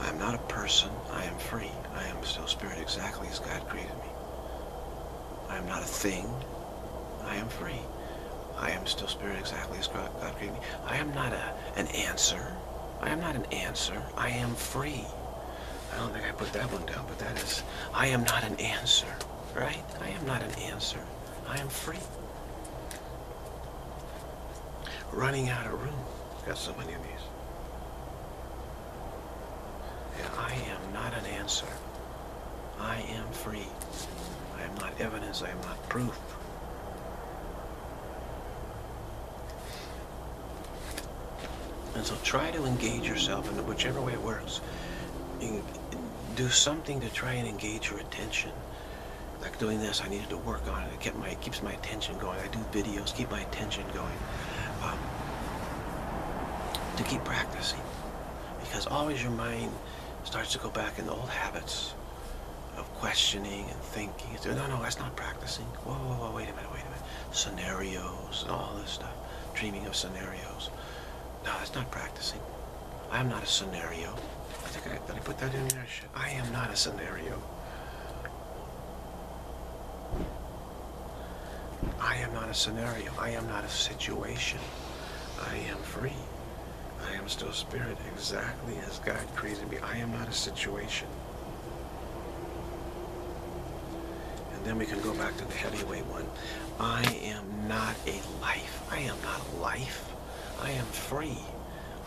I am not a person, I am free. I am still spirit exactly as God created me. I am not a thing, I am free. I am still spirit exactly as God created me. I am not an answer. I am not an answer, I am free. I don't think I put that one down, but that is, I am not an answer, right? I am not an answer, I am free. Running out of room, got so many of these. I am not an answer. I am free. I am not evidence. I am not proof. And so try to engage yourself in whichever way it works. You can do something to try and engage your attention. Like doing this, I needed to work on it. It keeps my attention going. I do videos, keep my attention going. To keep practicing. Because always your mind starts to go back in the old habits of questioning and thinking. It's, no, that's not practicing. Whoa, wait a minute. Scenarios and all this stuff. Dreaming of scenarios. No, that's not practicing. I'm not a scenario. I think did I put that in there? I am not a scenario. I am not a scenario. I am not a situation. I am free. I am still spirit, exactly as God created me. I am not a situation. And then we can go back to the heavyweight one. I am not a life. I am not a life. I am free.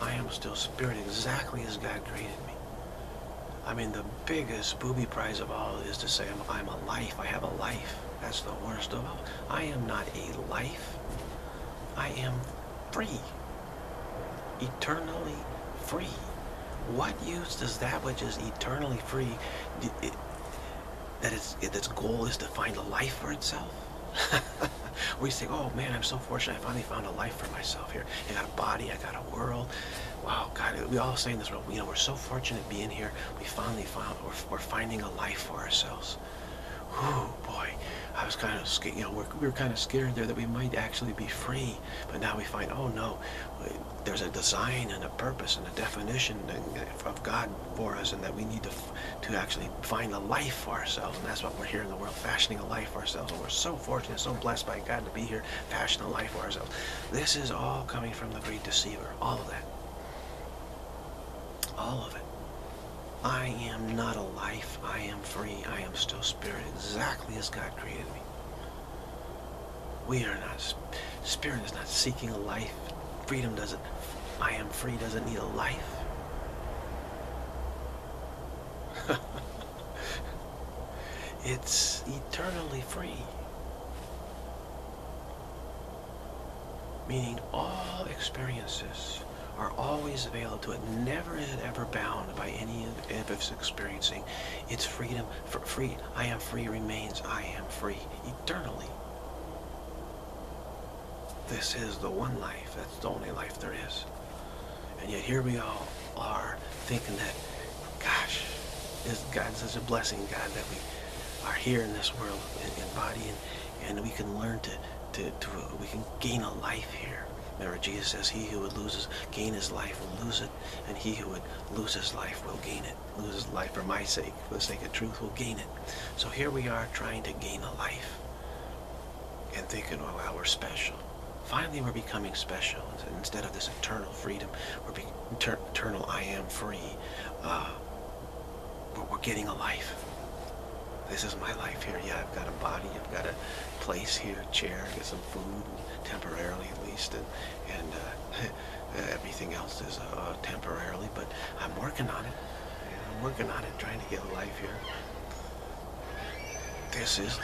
I am still spirit, exactly as God created me. I mean, the biggest booby prize of all is to say I'm a life. I have a life. That's the worst of all. I am not a life. I am free. Eternally free. What use does that which is eternally free, its goal is to find a life for itself? We say, oh man, I'm so fortunate, I finally found a life for myself here. I got a body, I got a world. Wow, God, we all say in this world, you know, we're so fortunate being here, we finally found, we're finding a life for ourselves. Whew, boy, I was kind of scared, you know, we were kind of scared there that we might actually be free, but now we find, oh no, there's a design and a purpose and a definition of God for us, and that we need to actually find a life for ourselves, and that's what we're here in the world, fashioning a life for ourselves, and we're so fortunate, so blessed by God to be here, fashioning a life for ourselves. This is all coming from the great deceiver, all of that. All of it. I am not a life, I am free, I am still spirit, exactly as God created me. We are not, spirit is not seeking a life, freedom doesn't, I am free doesn't need a life. It's eternally free. Meaning all experiences are always available to it. Never is it ever bound by any of its experiencing. Its freedom, free, I am free remains, I am free eternally. This is the one life, that's the only life there is. And yet here we all are thinking that, gosh, is God such a blessing, God, that we are here in this world in body and we can learn to we can gain a life here. Remember, Jesus says, he who would gain his life will lose it, and he who would lose his life will gain it. Lose his life for my sake, for the sake of truth, will gain it. So here we are trying to gain a life and thinking, oh, wow, we're special. Finally, we're becoming special. Instead of this eternal freedom, we're being eternal, I am free. But we're getting a life. This is my life here. Yeah, I've got a body, I've got a place here, a chair, get some food, temporarily at least, and everything else is temporarily, but I'm working on it. I'm working on it, trying to get a life here. This is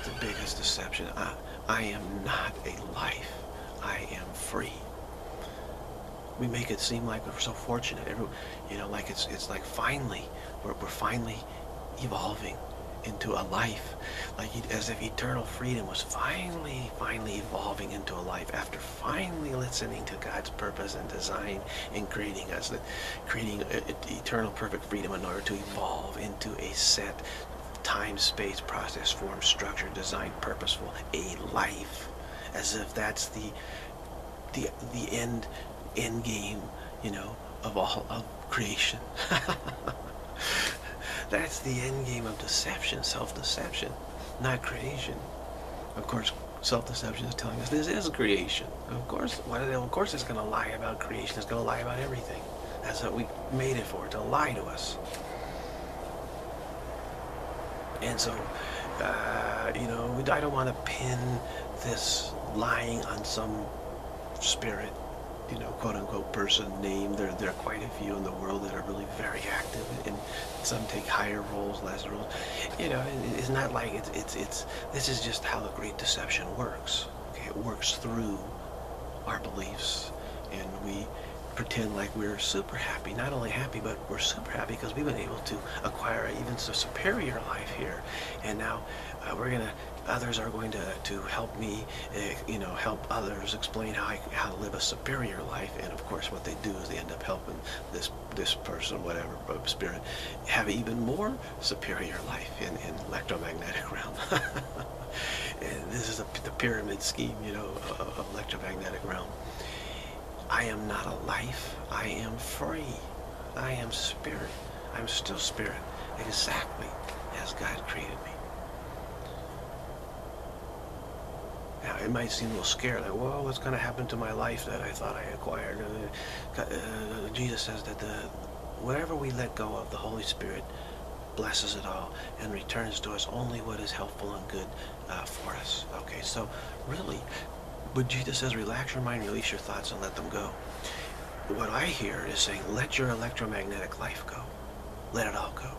the biggest deception. I am not a life. I am free. We make it seem like we're so fortunate. Everyone, you know, like it's like finally we're finally evolving into a life, like as if eternal freedom was finally evolving into a life after finally listening to God's purpose and design in creating us, creating eternal perfect freedom in order to evolve into a set time, space, process, form, structure, design, purposeful, a life, as if that's the end game, you know, of all of creation. That's the end game of deception, self-deception, not creation. Of course, self-deception is telling us this is creation. Of course, it's going to lie about creation. It's going to lie about everything. That's what we made it for, to lie to us. And so, you know, I don't want to pin this lying on some spirit, you know, quote-unquote person name. There are quite a few in the world that are really very active, and some take higher roles, lesser roles. You know, it's not like it's this is just how the great deception works. Okay, it works through our beliefs, and we pretend like we're super happy. Not only happy, but we're super happy because we've been able to acquire even so superior life here, and now others are going to help me, you know, help others explain how to live a superior life. And of course, what they do is they end up helping this person, whatever spirit, have an even more superior life in electromagnetic realm. And this is the pyramid scheme, you know, of electromagnetic realm. I am not a life. I am free. I am spirit. I'm still spirit, exactly as God created me. Now, it might seem a little scary, like, whoa, what's going to happen to my life that I thought I acquired? Jesus says that whatever we let go of, the Holy Spirit blesses it all and returns to us only what is helpful and good for us. Okay, so really, but Jesus says, relax your mind, release your thoughts, and let them go. What I hear is saying, let your electromagnetic life go. Let it all go.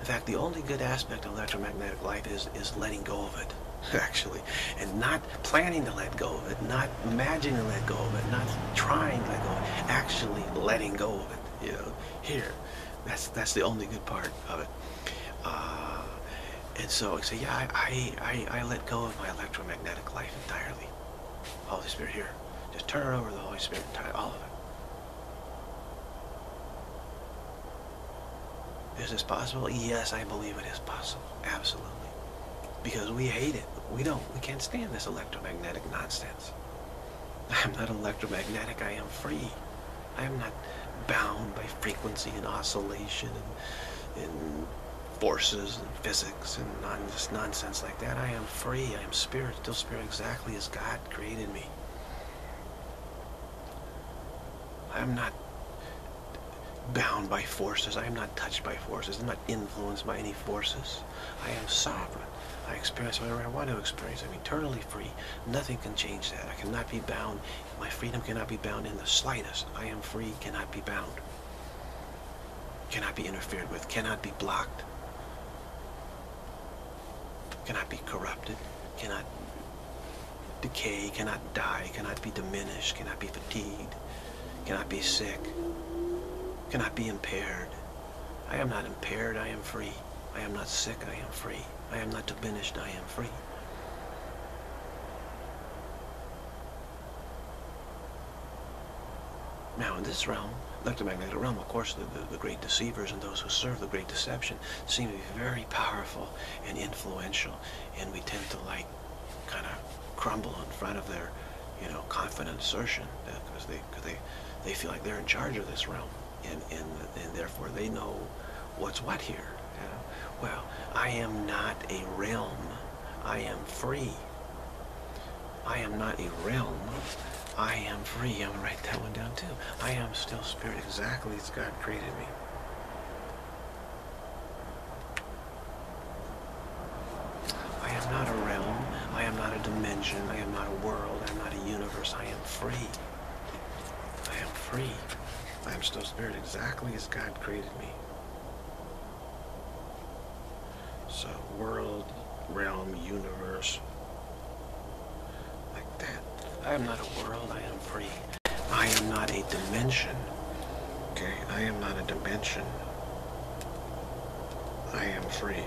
In fact, the only good aspect of electromagnetic life is letting go of it, actually, and not planning to let go of it, not imagining to let go of it, not trying to let go of it, actually letting go of it, you know, here. That's the only good part of it. And so I say, yeah, I let go of my electromagnetic life entirely. Holy Spirit, here. Just turn it over to the Holy Spirit, all of it. Is this possible? Yes, I believe it is possible, absolutely. Because we hate it. We can't stand this electromagnetic nonsense. I'm not electromagnetic, I am free. I am not bound by frequency and oscillation and forces and physics and nonsense like that. I am free, I am spirit, still spirit, exactly as God created me. I'm not bound by forces, I am not touched by forces, I'm not influenced by any forces. I am sovereign. I experience whatever I want to experience. I'm eternally free. Nothing can change that. I cannot be bound. My freedom cannot be bound in the slightest. I am free, cannot be bound. Cannot be interfered with. Cannot be blocked. Cannot be corrupted. Cannot decay. Cannot die. Cannot be diminished. Cannot be fatigued. Cannot be sick. Cannot be impaired. I am not impaired. I am free. I am not sick. I am free. I am not diminished, I am free. Now in this realm, electromagnetic realm, of course, the great deceivers and those who serve the great deception seem to be very powerful and influential, and we tend to like kind of crumble in front of their, you know, confident assertion, because they feel like they're in charge of this realm, and therefore they know what's what here. Well, I am not a realm. I am free. I am not a realm. I am free. I'm going to write that one down too. I am still spirit exactly as God created me. a world, I'm not a universe, I am free. I am free. I am still spirit exactly as God created me. So world, realm, universe, like that. I am not a world, I am free. I am not a dimension, okay? I am not a dimension. I am free.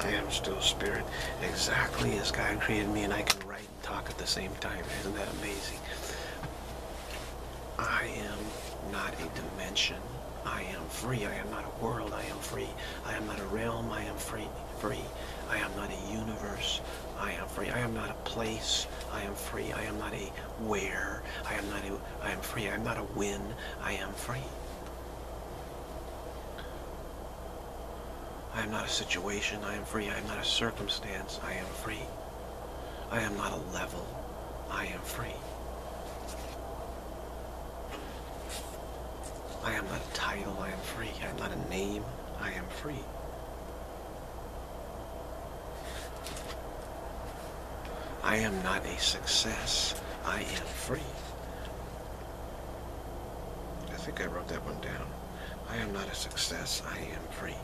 I am still spirit, exactly as God created me, and I can write and talk at the same time. Isn't that amazing? I am not a dimension. I am free. I am not a world. I am free. I am not a realm. I am free. I am not a universe. I am free. I am not a place. I am free. I am not a where. I am free. I am not a when. I am free. I am not a situation. I am free. I am not a circumstance. I am free. I am not a level. I am free. I am not a title. I am free. I am not a name. I am free. I am not a success. I am free. I think I wrote that one down. I am not a success. I am free.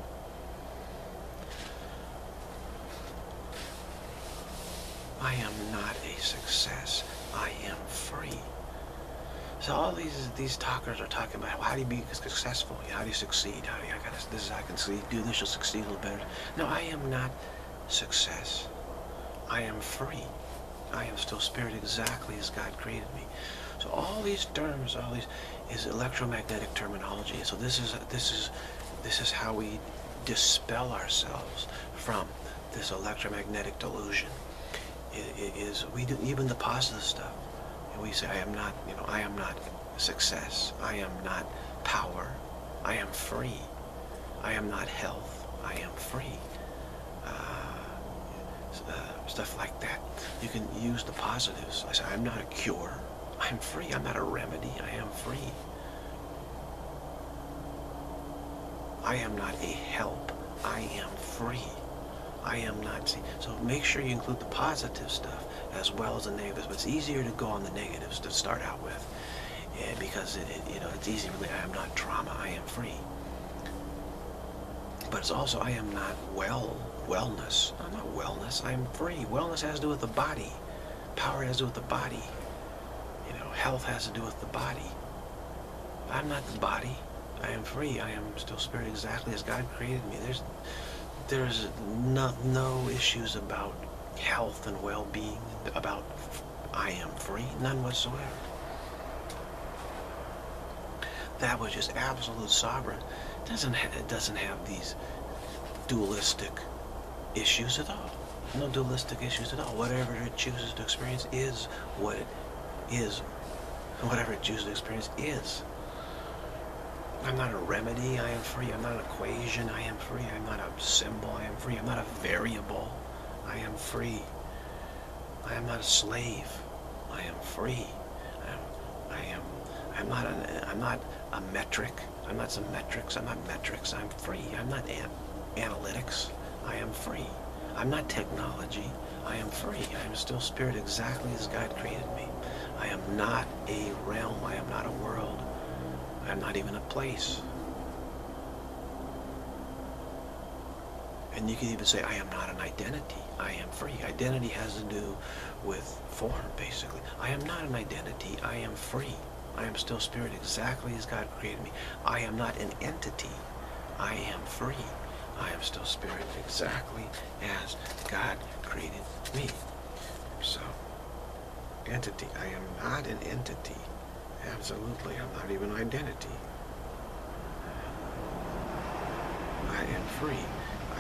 I am not a success. I am free. So all these talkers are talking about, well, how do you be successful? How do you succeed? How do you, this is how I can succeed. Do this, you'll succeed a little better. No, I am not success. I am free. I am still spirit exactly as God created me. So all these terms, all these, is electromagnetic terminology. So this is how we dispel ourselves from this electromagnetic delusion. Even the positive stuff, and we say, I am not, you know, I am not success, I am not power, I am free, I am not health, I am free, stuff like that. You can use the positives. I say, I'm not a cure, I'm free, I'm not a remedy, I am free. I am not a help, I am free. I am not seen. So make sure you include the positive stuff as well as the negatives, but it's easier to go on the negatives to start out with, and because you know, it's easy. Really, I am not trauma. I am free. But it's also, I am not wellness. I'm not wellness. I am free. Wellness has to do with the body. Power has to do with the body. You know, health has to do with the body. I'm not the body. I am free. I am still spirit exactly as God created me. There's no issues about health and well-being, about I am free, none whatsoever. That was just absolute sovereign. It doesn't have these dualistic issues at all. No dualistic issues at all. Whatever it chooses to experience is what it is. Whatever it chooses to experience is. I'm not a remedy, I am free. I'm not an equation, I am free. I'm not a symbol, I am free. I'm not a variable, I am free. I am not a slave, I am free. I'm not a metric, I'm not some metrics, I'm not metrics, I'm free. I'm not analytics, I am free. I'm not technology, I am free. I am still spirit exactly as God created me. I am not a realm, I am not a world. I'm not even a place. And you can even say, I am not an identity. I am free. Identity has to do with form, basically. I am not an identity. I am free. I am still spirit exactly as God created me. I am not an entity. I am free. I am still spirit exactly as God created me. So, entity. I am not an entity. Absolutely, I'm not even identity. I am free.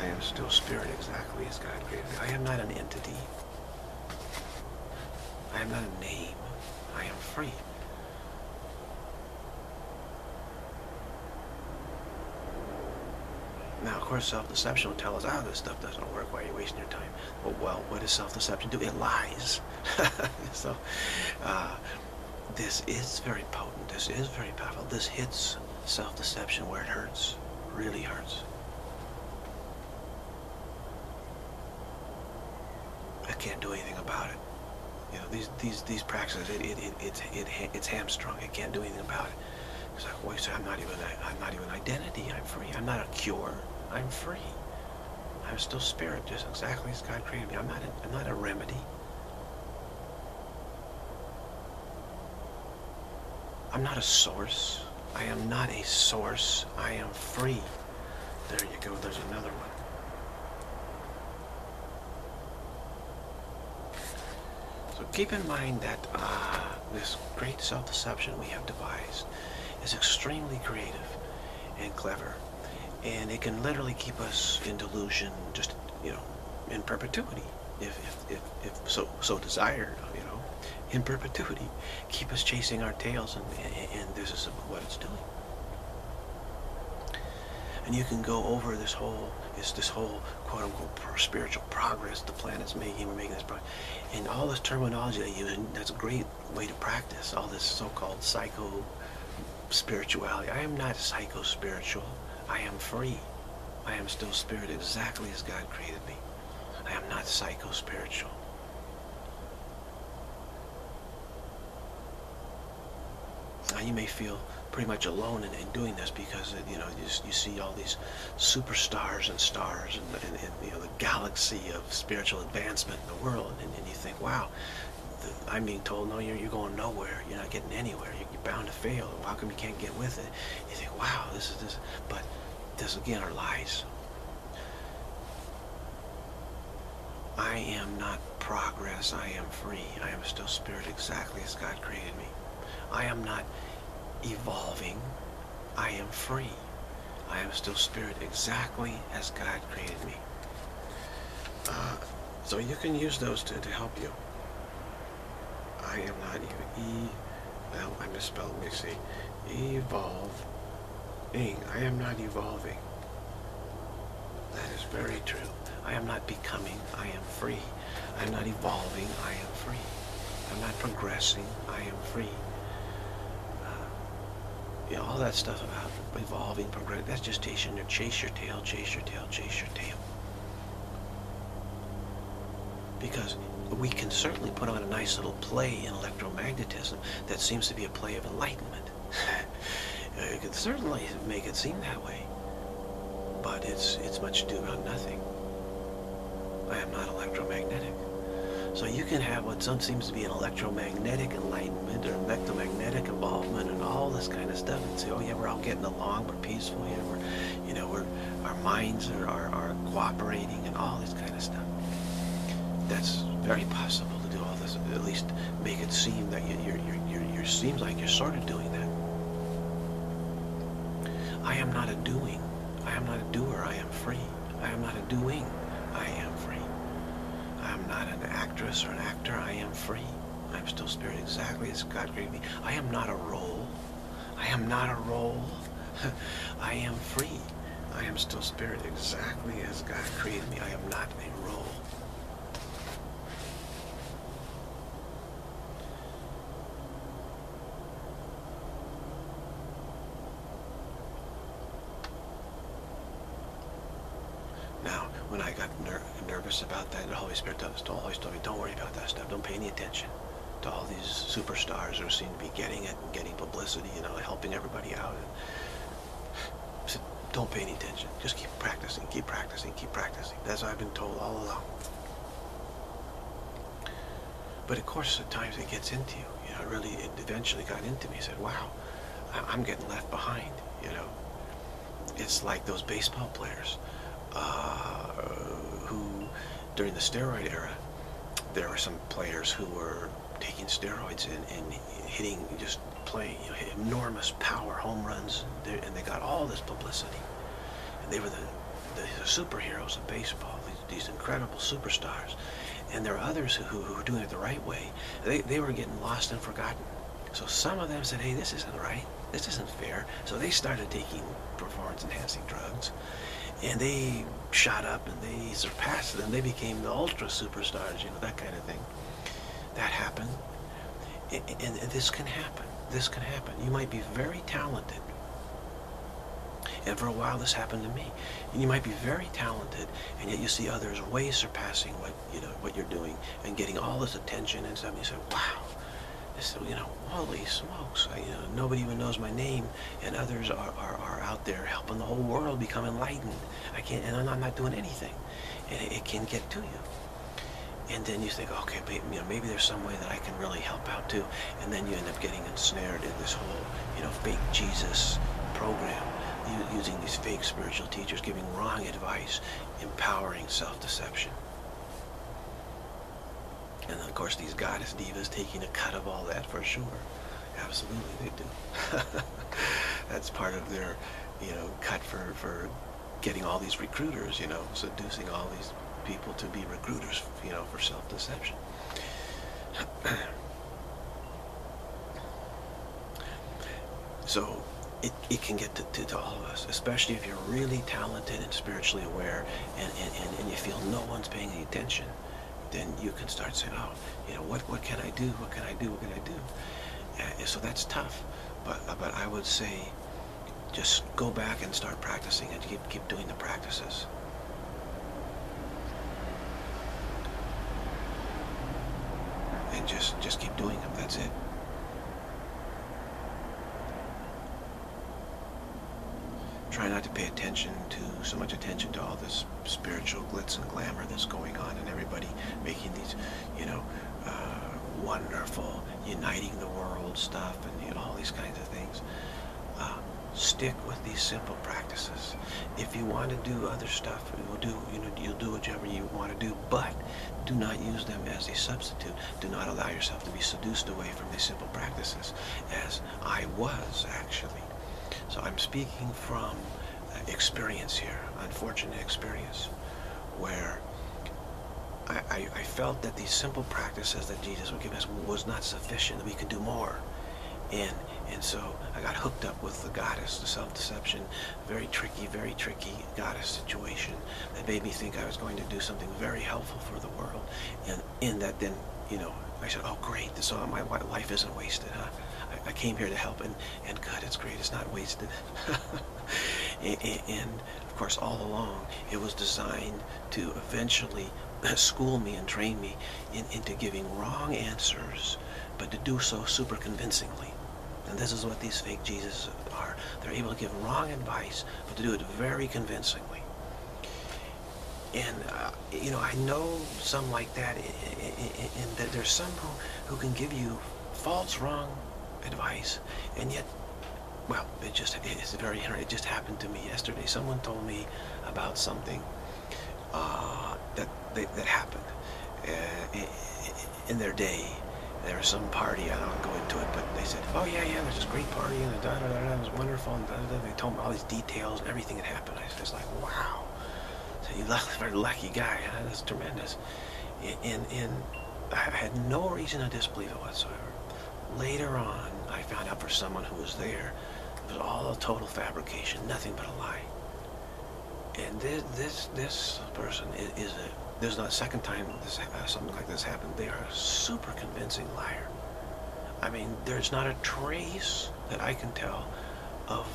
I am still spirit exactly as God created me. I am not an entity. I am not a name. I am free. Now, of course, self-deception will tell us, oh, this stuff doesn't work, why are you wasting your time? But, well, what does self-deception do? It lies. So, this is very potent, this is very powerful. This hits self-deception where it hurts, really hurts. I can't do anything about it. You know, these practices, it's hamstrung. I can't do anything about it. It's like, wait, so I'm not even identity. I'm free. I'm not a cure. I'm free. I'm still spirit, just exactly as God created me. I'm not a remedy. I'm not a source. I am not a source. I am free. There you go. There's another one. So keep in mind that this great self-deception we have devised is extremely creative and clever, and it can literally keep us in delusion, just, you know, in perpetuity, if so desired, you know, in perpetuity, keep us chasing our tails, and this is what it's doing. And you can go over this whole, it's this whole quote-unquote spiritual progress the planet's making, we're making this progress, and all this terminology they use, and that's a great way to practice all this so-called psycho-spirituality. I am not psycho-spiritual. I am free. I am still spirit exactly as God created me. I am not psycho-spiritual. Now you may feel pretty much alone in doing this, because you know, you see all these superstars and stars and you know, the galaxy of spiritual advancement in the world, and you think, wow, I'm being told, no, you're going nowhere. You're not getting anywhere. You're bound to fail. How come you can't get with it? You think, wow, this is this, but this again are lies. I am not progress. I am free. I am still spirit exactly as God created me. I am not evolving. I am free. I am still spirit exactly as God created me. So you can use those to help you. I am not even well, I misspelled, let me see. Evolving. I am not evolving. That is very true. I am not becoming. I am free. I am not evolving. I am free. I'm not progressing. I am free. You know, all that stuff about evolving, progressing, that's just chasing your, chase your tail, chase your tail, chase your tail. Because we can certainly put on a nice little play in electromagnetism that seems to be a play of enlightenment. You can certainly make it seem that way, but it's much ado about nothing. I am not electromagnetic. So you can have what some seems to be an electromagnetic enlightenment or electromagnetic involvement and all this kind of stuff, and say, oh yeah, we're all getting along, we're peaceful, yeah, we're, you know, we're, our minds are cooperating and all this kind of stuff. That's very possible to do all this, at least make it seem that you seems like you're sort of doing that. I am not a doing. I am not a doer. I am free. I am not a doing. I am free. I am not an actress or an actor. I am free. I am still spirit exactly as God created me. I am not a role. I am not a role. I am free. I am still spirit exactly as God created me. I am not a role. About that, the Holy Spirit always told me, don't worry about that stuff, don't pay any attention to all these superstars who seem to be getting it and getting publicity, you know, helping everybody out. And so don't pay any attention, just keep practicing, keep practicing, keep practicing. That's what I've been told all along. But of course at times it gets into you, you know, it eventually got into me. I said, wow, I'm getting left behind, you know. It's like those baseball players who, during the steroid era, there were some players who were taking steroids and hitting, just playing, you know, enormous power home runs, and they got all this publicity. And they were the superheroes of baseball, these incredible superstars. And there were others who were doing it the right way. They were getting lost and forgotten. So some of them said, hey, this isn't right, this isn't fair. So they started taking performance-enhancing drugs. And they shot up and they surpassed them. They became the ultra superstars, you know, that kind of thing. That happened. And this can happen. This can happen. You might be very talented And for a while this happened to me. And you might be very talented, and yet you see others way surpassing what you're doing and getting all this attention and stuff. And you say, wow, this, holy smokes, nobody even knows my name, and others are out there helping the whole world become enlightened. I can't, and I'm not doing anything. And it can get to you. And then you think, okay, maybe there's some way that I can really help out too. And then you end up getting ensnared in this whole, fake Jesus program, using these fake spiritual teachers, giving wrong advice, empowering self-deception. And of course, these goddess divas taking a cut of all that for sure. Absolutely, they do. That's part of their, cut for getting all these recruiters, seducing all these people to be recruiters, for self-deception. So it can get to all of us, especially if you're really talented and spiritually aware, and you feel no one's paying any attention. Then you can start saying, oh, what can I do? What can I do? What can I do? So that's tough, but I would say just go back and start practicing and keep doing the practices. And just keep doing them, that's it. Try not to pay so much attention to all this spiritual glitz and glamour that's going on, and everybody making these, wonderful, uniting the world stuff, and all these kinds of things. Stick with these simple practices. If you want to do other stuff, you'll do whichever you want to do, but do not use them as a substitute. Do not allow yourself to be seduced away from these simple practices, as I was actually. So I'm speaking from experience here, unfortunate experience, where I felt that these simple practices that Jesus would give us was not sufficient, that we could do more. And so I got hooked up with the goddess, the self-deception, very tricky goddess situation that made me think I was going to do something very helpful for the world. And in that then, I said, oh great, so my life isn't wasted, huh? I came here to help, and God, it's great, it's not wasted. And of course, all along, it was designed to eventually school me and train me into giving wrong answers, but to do so super convincingly. And this is what these fake Jesus are. They're able to give wrong advice, but to do it very convincingly. And, I know some like that, and that there's some who can give you false, wrong advice, and yet, well, it's very interesting. It just happened to me yesterday. Someone told me about something that happened in their day. There was some party, I don't go into it, but they said, oh yeah, there's this great party, and it was wonderful, and they told me all these details and everything that happened. I was like, wow. So you're a very lucky guy, huh? That's tremendous. And I had no reason to disbelieve it whatsoever. Later on, I found out for someone who was there, it was all a total fabrication, nothing but a lie. And this person is this is not the second time something like this happened. They are a super convincing liar. I mean, there's not a trace that I can tell of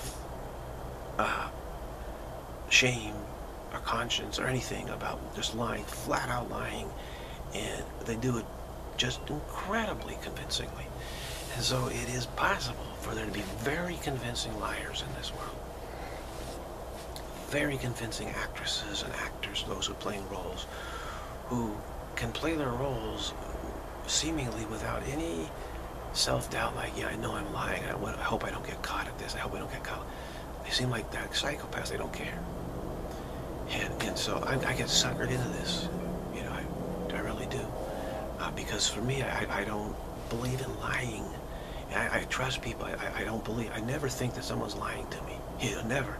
shame or conscience or anything about just lying, flat out lying, and they do it just incredibly convincingly. And so it is possible for there to be very convincing liars in this world. Very convincing actresses and actors, those who are playing roles, who can play their roles seemingly without any self-doubt, like, yeah, I know I'm lying, I hope I don't get caught at this, I hope I don't get caught. They seem like they're psychopaths, they don't care. And so I get suckered into this, I really do. Because for me, I don't believe in lying. I trust people. I don't believe. I never think that someone's lying to me. Never.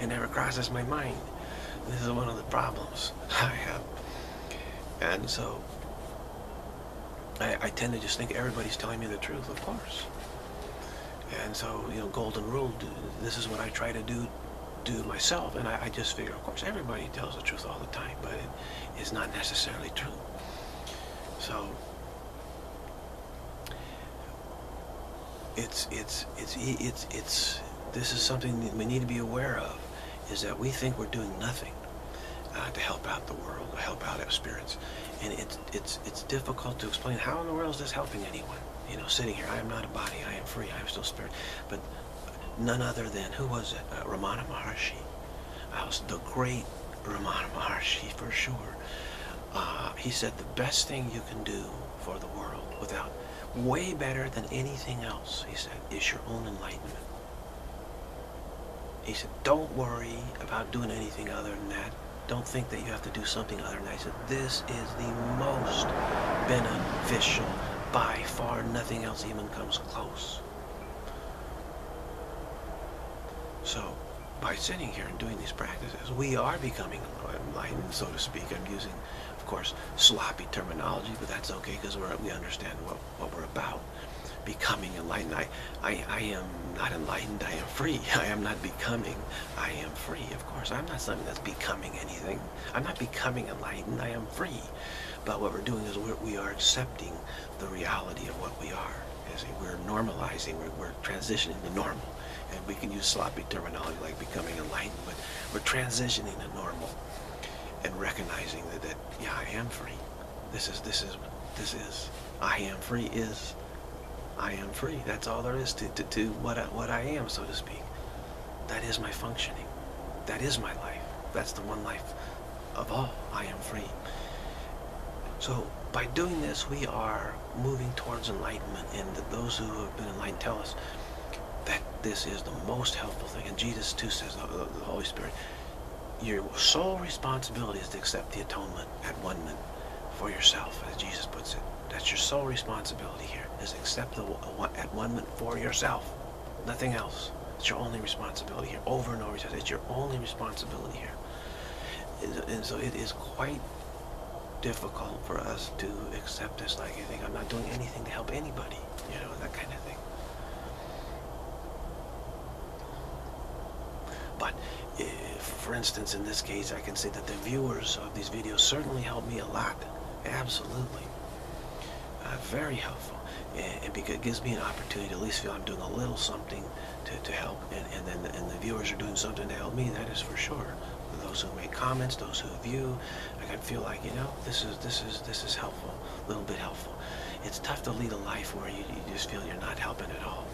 It never crosses my mind. This is one of the problems I have. And so I tend to just think everybody's telling me the truth, of course. And so, golden rule, this is what I try to do myself. And I just figure, of course, everybody tells the truth all the time, but it is not necessarily true. So it's This is something that we need to be aware of, is that we think we're doing nothing to help out the world, to help out our spirits. And it's difficult to explain how in the world is this helping anyone? You know, sitting here, I am not a body, I am free, I am still spirit. But none other than, who was it? Ramana Maharshi. I was the great Ramana Maharshi, for sure. He said the best thing you can do for the world, without, way better than anything else, he said, is your own enlightenment. He said, don't worry about doing anything other than that. Don't think that you have to do something other than that. He said, this is the most beneficial. By far, nothing else even comes close. So, by sitting here and doing these practices, we are becoming enlightened, so to speak. I'm using, of course, sloppy terminology, but that's okay, because we understand what we're about. Becoming enlightened. I am not enlightened, I am free. I am not becoming, I am free. Of course, I'm not something that's becoming anything. I'm not becoming enlightened, I am free. But what we're doing is we are accepting the reality of what we are. We're normalizing, we're transitioning to normal. And we can use sloppy terminology like becoming enlightened, but we're transitioning to normal and recognizing that yeah, I am free. This is, I am free is, I am free. That's all there is to what I am, so to speak. That is my functioning. That is my life. That's the one life of all. I am free. So by doing this, we are moving towards enlightenment, and those who have been enlightened tell us that this is the most helpful thing. And Jesus too says, the Holy Spirit, your sole responsibility is to accept the atonement at one-ment for yourself, as Jesus puts it. That's your sole responsibility here, is accept the at-one-ment for yourself, nothing else. It's your only responsibility here, over and over. It's your only responsibility here. And so it is quite difficult for us to accept this, like you think, I'm not doing anything to help anybody, you know, that kind of thing. But if, for instance, in this case, I can say that the viewers of these videos certainly help me a lot, absolutely. Very helpful, and because it gives me an opportunity to at least feel I'm doing a little something to help, and the viewers are doing something to help me, that is for sure. Those who make comments, those who view, I can feel like, you know, this is helpful, a little bit helpful. It's tough to lead a life where you just feel you're not helping at all.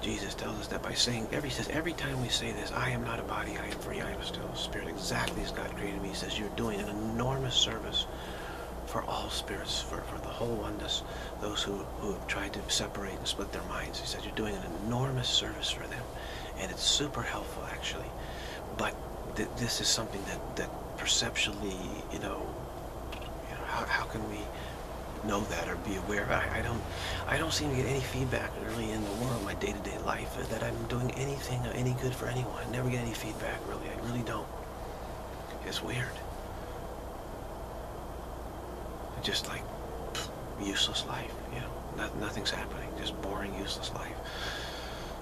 Jesus tells us that by saying, he says, every time we say this, I am not a body, I am free, I am still a spirit, exactly as God created me, he says, you're doing an enormous service for all spirits, for the whole oneness, those who have tried to separate and split their minds. He says, you're doing an enormous service for them, and it's super helpful, actually. But this is something that perceptually, you know how can we know that or be aware of it? I don't seem to get any feedback really in the world, my day-to-day life, that I'm doing anything any good for anyone. I never get any feedback, really. I really don't. It's weird. Just like useless life, you know. Nothing's happening. Just boring, useless life.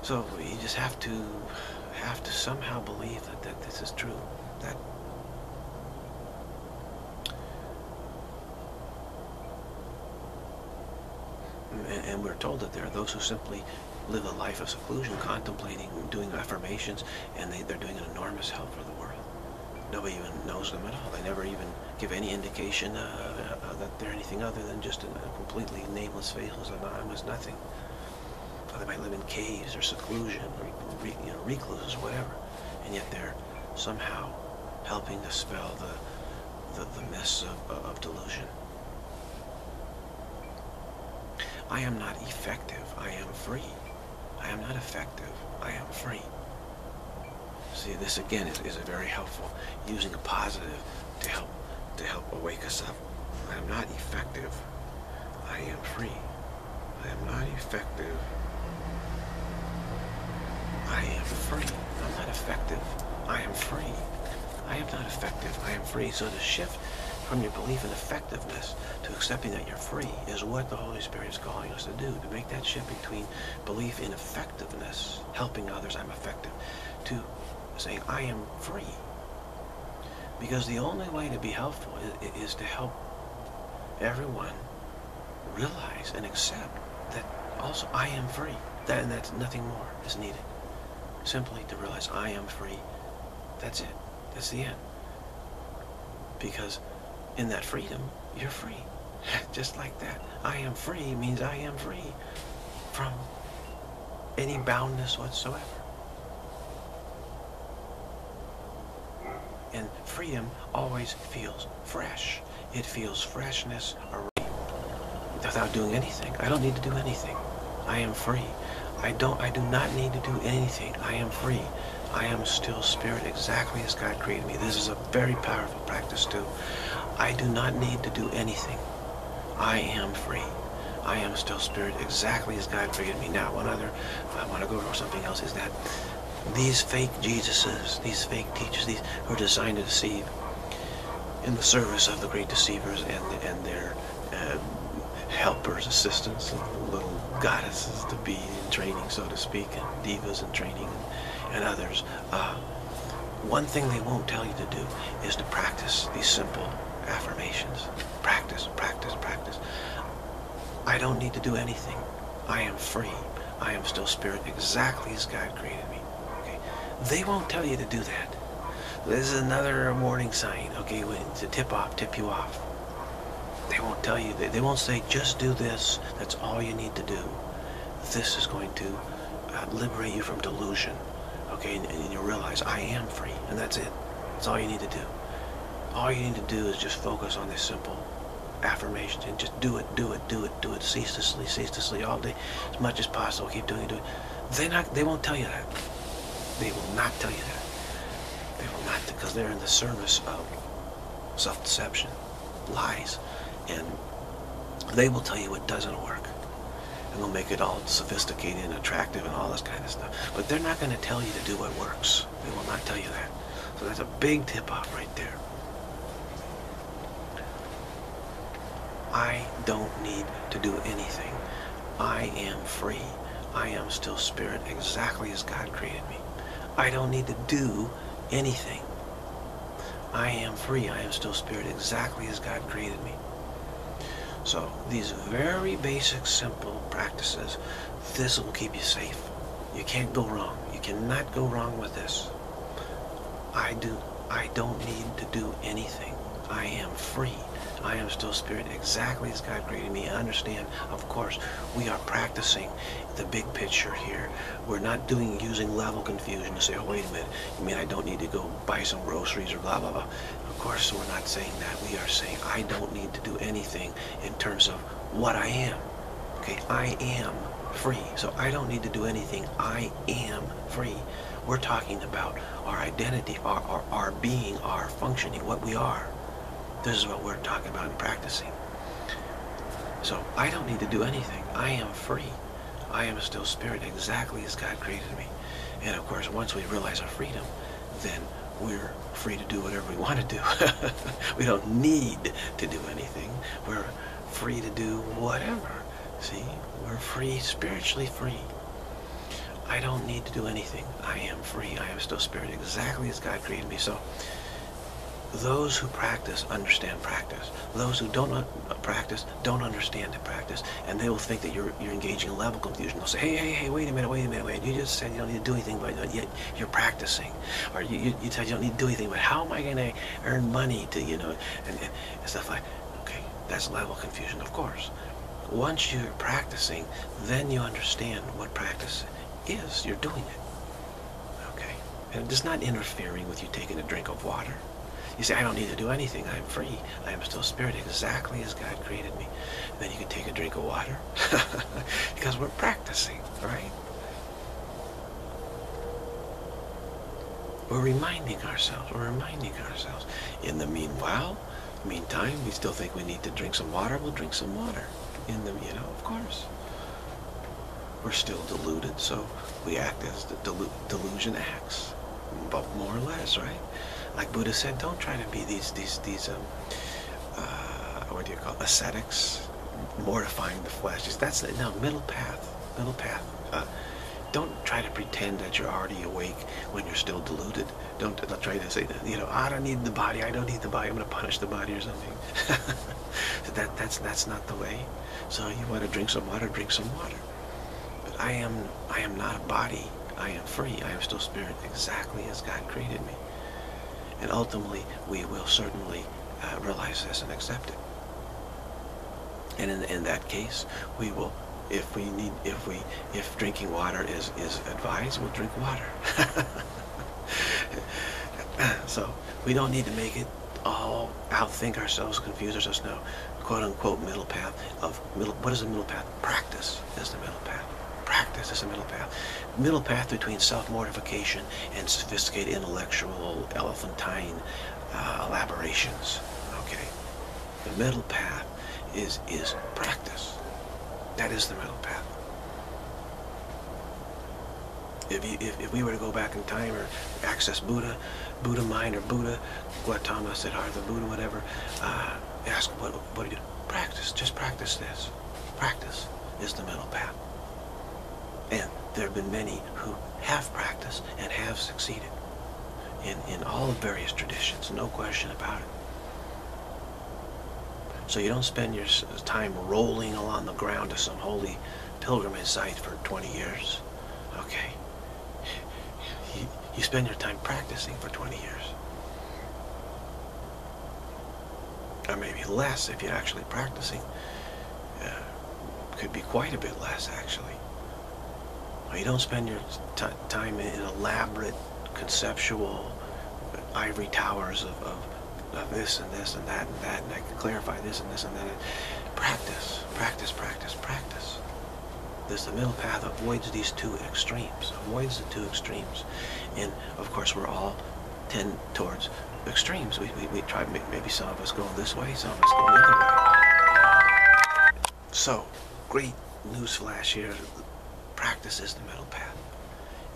So you just have to somehow believe that this is true. That and we're told that there are those who simply live a life of seclusion, contemplating, doing affirmations, and they're doing an enormous help for the world. Nobody even knows them at all. They never even give any indication that they're anything other than just a completely nameless, faceless, anonymous nothing. Or they might live in caves or seclusion, or recluses, whatever, and yet they're somehow helping to spell the mess of delusion. I am not effective, I am free. I am not effective, I am free. See, this again is a very helpful, using a positive to help awake us up. I am not effective, I am free. I am not effective, I am free. I'm not effective, I am free. I am not effective, I am free. So the shift from your belief in effectiveness to accepting that you're free is what the Holy Spirit is calling us to do, to make that shift between belief in effectiveness, helping others, I'm effective, to saying I am free. Because the only way to be helpful is to help everyone realize and accept that also I am free. That and that nothing more is needed. Simply to realize I am free. That's it. That's the end. Because in that freedom, you're free. Just like that. I am free means I am free from any boundness whatsoever. And freedom always feels fresh. It feels freshness already without doing anything. I don't need to do anything. I am free. I do not need to do anything. I am free. I am still spirit exactly as God created me. This is a very powerful practice too. I do not need to do anything. I am free. I am still spirit exactly as God created me. Now, one other, I want to go over something else, is that these fake Jesuses, these fake teachers, these who are designed to deceive in the service of the great deceivers and their helpers, assistants, little goddesses to be in training, so to speak, and divas in training and others. One thing they won't tell you to do is to practice these simple affirmations. Practice, practice, practice. I don't need to do anything. I am free. I am still spirit exactly as God created me. Okay? They won't tell you to do that. This is another warning sign, okay, to tip you off. They won't tell you, they won't say, just do this, that's all you need to do. This is going to liberate you from delusion, okay, and you realize I am free, and that's it. That's all you need to do. All you need to do is just focus on this simple affirmation and just do it, do it, do it, do it, ceaselessly, all day, as much as possible, keep doing it, do it. They won't tell you that. They will not tell you that. They will not, because they're in the service of self-deception, lies, and they will tell you it doesn't work. And they'll make it all sophisticated and attractive and all this kind of stuff. But they're not going to tell you to do what works. They will not tell you that. So that's a big tip-off right there. I don't need to do anything. I am free. I am still spirit exactly as God created me. I don't need to do anything. I am free. I am still spirit exactly as God created me. So these very basic, simple practices, this will keep you safe. You can't go wrong. You cannot go wrong with this. I don't need to do anything. I am free. I am still spirit exactly as God created me. I understand, of course, we are practicing the big picture here. We're not using level confusion to say, oh, wait a minute, you mean I don't need to go buy some groceries or blah, blah, blah. Of course, we're not saying that. We are saying I don't need to do anything in terms of what I am. Okay, I am free. So I don't need to do anything. I am free. We're talking about our identity, our being, our functioning, what we are. This is what we're talking about in practicing. So I don't need to do anything. I am free. I am still spirit exactly as God created me. And of course, once we realize our freedom, then we're free to do whatever we want to do. We don't need to do anything. We're free to do whatever. See, we're free, spiritually free. I don't need to do anything. I am free. I am still spirit exactly as God created me. So those who practice understand practice. Those who don't practice don't understand the practice, and they will think that you're engaging in level confusion. They'll say, hey, wait a minute. You just said you don't need to do anything, but yet you're practicing, or you said you don't need to do anything, but how am I going to earn money to, you know, and stuff like that. Okay, that's level confusion, of course. Once you're practicing, then you understand what practice is. You're doing it, okay, and it's not interfering with you taking a drink of water. You say, I don't need to do anything. I'm free. I am still spirit exactly as God created me. And then you can take a drink of water because we're practicing, right? We're reminding ourselves. In the meantime, we still think we need to drink some water. We'll drink some water. Of course. We're still deluded, so we act as the delusion acts, but more or less, right? Like Buddha said, don't try to be these ascetics, mortifying the flesh. That's no middle path. Don't try to pretend that you're already awake when you're still deluded. Don't try to say that I don't need the body. I'm going to punish the body or something. That's not the way. So you want to drink some water, drink some water. But I am not a body. I am free. I am still spirit, exactly as God created me. And ultimately, we will certainly realize this and accept it. And in that case, we will, if drinking water is advised, we'll drink water. So we don't need to make it all outthink ourselves, confuse ourselves. No, quote unquote middle path of middle. What is the middle path? Practice is the middle path. Practice is the middle path. Middle path between self-mortification and sophisticated intellectual elephantine elaborations. Okay, the middle path is practice. That is the middle path. If we were to go back in time or access Buddha, Buddha mind or Buddha, Gautama, Siddhartha, Buddha, whatever, ask what do you do? Practice. Just practice this. Practice is the middle path. And there have been many who have practiced and have succeeded in all the various traditions, no question about it. So you don't spend your time rolling along the ground to some holy pilgrimage site for 20 years. Okay. You spend your time practicing for 20 years. Or maybe less if you're actually practicing. Could be quite a bit less, actually. Or you don't spend your time in elaborate, conceptual ivory towers of this and this and that and that, and I can clarify this and this and that. Practice, practice, practice, practice. This, the middle path avoids these two extremes, avoids the two extremes. And of course we're all tend towards extremes. We try, maybe some of us go this way, some of us go the other way. So, great news flash here, practice is the middle path.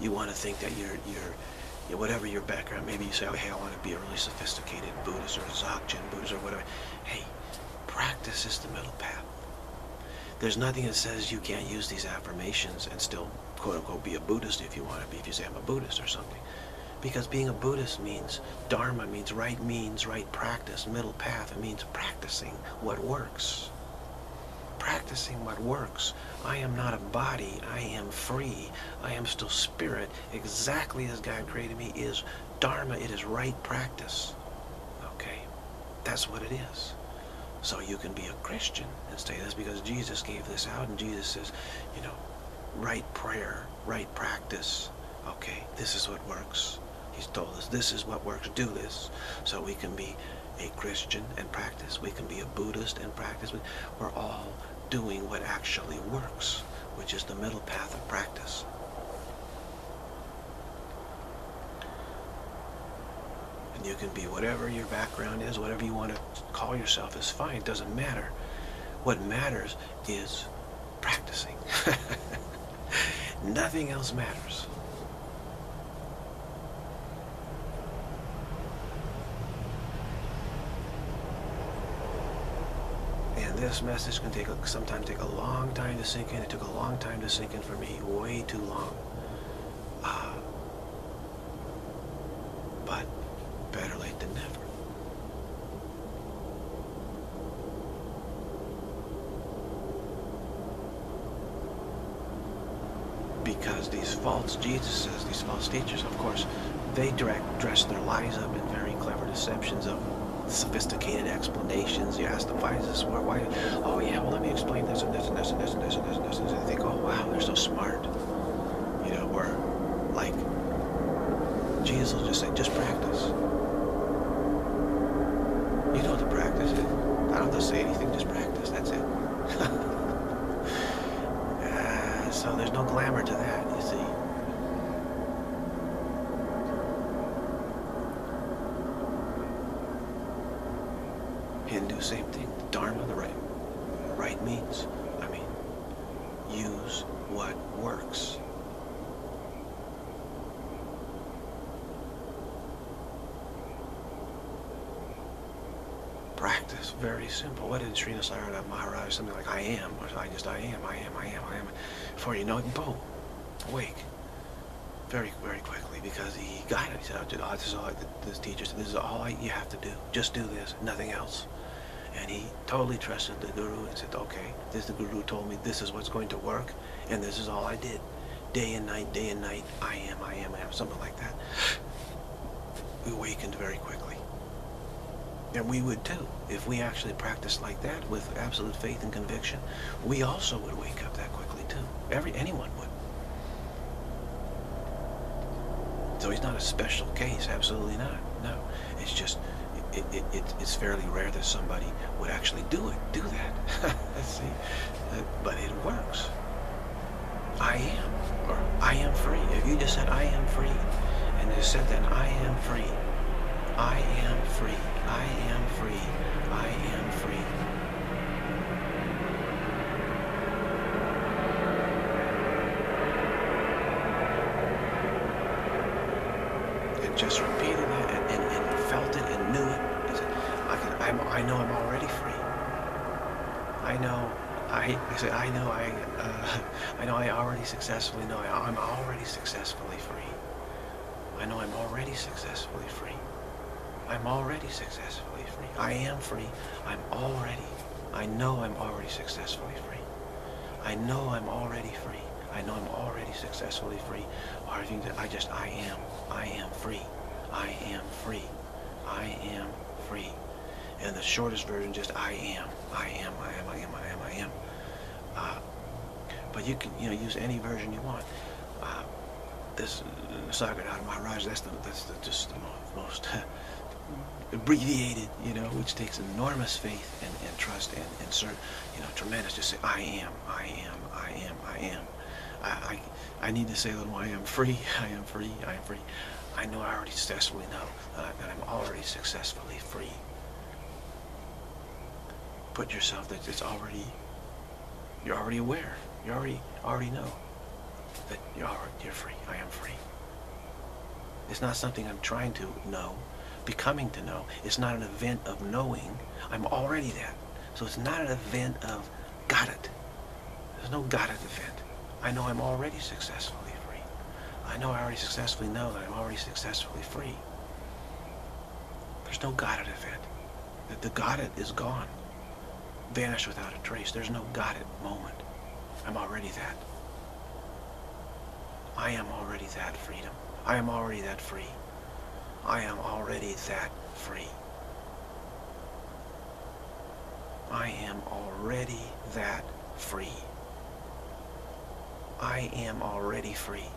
You want to think that you're whatever your background, maybe you say, oh, hey, I want to be a really sophisticated Buddhist or a Dzogchen Buddhist or whatever. Hey, practice is the middle path. There's nothing that says you can't use these affirmations and still, quote unquote, be a Buddhist if you want to be, if you say I'm a Buddhist or something. Because being a Buddhist means Dharma, means right practice, middle path, it means practicing what works. Practicing what works. I am not a body. I am free. I am still spirit. Exactly as God created me is Dharma. It is right practice. Okay? That's what it is. So you can be a Christian and say this because Jesus gave this out, and Jesus says, you know, right prayer, right practice. Okay? This is what works. He's told us this is what works. Do this. So we can be a Christian and practice. We can be a Buddhist and practice. We're all doing what actually works, which is the middle path of practice. And you can be whatever your background is, whatever you want to call yourself is fine. It doesn't matter. What matters is practicing. Nothing else matters. This message can take sometimes a long time to sink in. It took a long time to sink in for me, way too long. But better late than never. Because these false Jesuses, these false teachers, of course, they dress their lies up in very clever deceptions of sophisticated explanations. You ask them, why is this? Why? Oh yeah, well let me explain this and this and this and this and this and this and this, and they think, oh wow, they're so smart. You know, we're like, Jesus will just say, just practice. You know what the practice is. I don't have to say anything, just practice, that's it. So there's no glamour to that, you see. Hindu, same thing. Dharma, the right. Right means, I mean, use what works. Practice, very simple. What did Sri Nisargadatta Maharaj, something like, I am, or I just, I am, I am, I am, I am. Before you know it, boom, awake. Very, very quickly, because he got it. He said, oh, this is all, this teacher said, this is all you have to do. Just do this, nothing else. And he totally trusted the guru and said, okay, this the guru told me this is what's going to work, and this is all I did. Day and night, I am, something like that. We awakened very quickly. And we would too. If we actually practiced like that with absolute faith and conviction, we also would wake up that quickly too. Anyone would. So he's not a special case, absolutely not. No, it's just, it's fairly rare that somebody would actually do that. Let's see, but it works. I am, or I am free. If you just said I am free, and just said that I am free, I am free, I am free, I am free. And just repeated that, and felt it and knew it. And said, I know I'm already free. I know. I'm already successfully free. I know I'm already successfully free. I'm already successfully free. I am free. I know I'm already successfully free. I know I'm already free. I know I'm already successfully free. I am free. I am free. I am free. And the shortest version, just I am. But you can use any version you want. This Sagarada Maharaj, that's just the most abbreviated, which takes enormous faith and trust and certain, tremendous. Just say I am. I need to say a little more. I am free. I know I already successfully know that I'm already successfully free. Put yourself that it's already. You're already aware. You already know that you're free. I am free. It's not something I'm trying to know, becoming to know. It's not an event of knowing. I'm already that. So it's not an event of got it. There's no got it event. I know I'm already successfully free. I know I already successfully know that I'm already successfully free. There's no got it event. The got it is gone. Vanish without a trace. There's no got it moment. I'm already that. I am already that freedom. I am already that free. I am already that free. I am already that free. I am already free.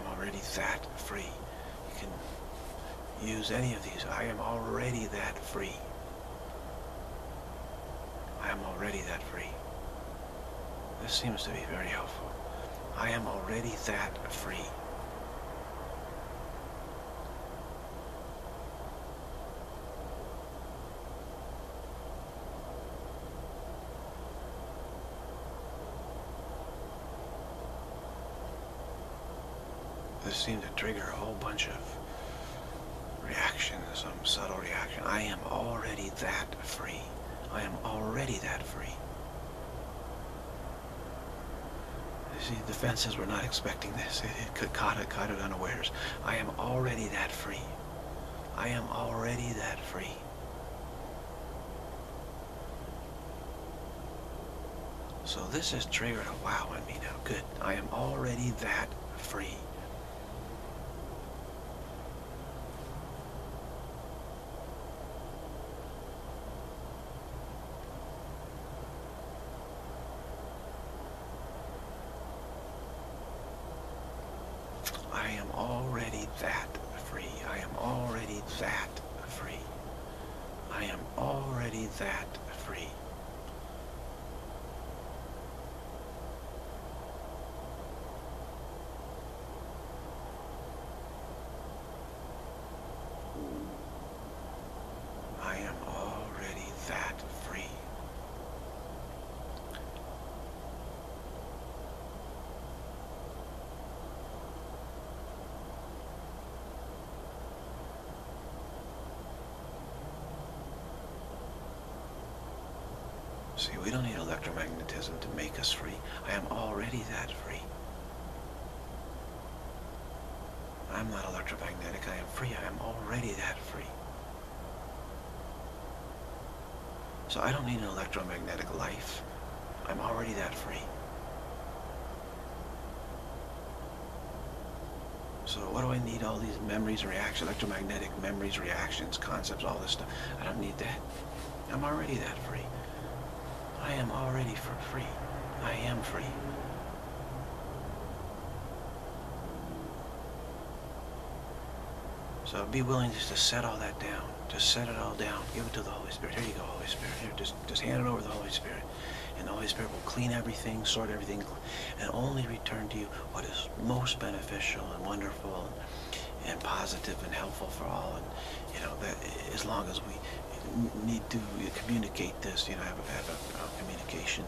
I am already that free. You can use any of these. I am already that free. I am already that free. This seems to be very helpful. I am already that free. This seemed to trigger a whole bunch of reaction, some subtle reaction. I am already that free. I am already that free. You see, the defenses were not expecting this. It caught it unawares. I am already that free. I am already that free. So this has triggered a wow on me now. Good. I am already that free. See, we don't need electromagnetism to make us free. I am already that free. I'm not electromagnetic. I am free. I am already that free. So I don't need an electromagnetic life. I'm already that free. So what do I need all these memories, reactions, electromagnetic memories, reactions, concepts, all this stuff? I don't need that. I'm already that free. I am already free. I am free. So be willing just to set all that down. Just set it all down. Give it to the Holy Spirit. Here you go, Holy Spirit. Here, just hand it over to the Holy Spirit. And the Holy Spirit will clean everything, sort everything, and only return to you what is most beneficial and wonderful and positive and helpful for all. And, you know, that as long as we need to communicate this, you know, have a communication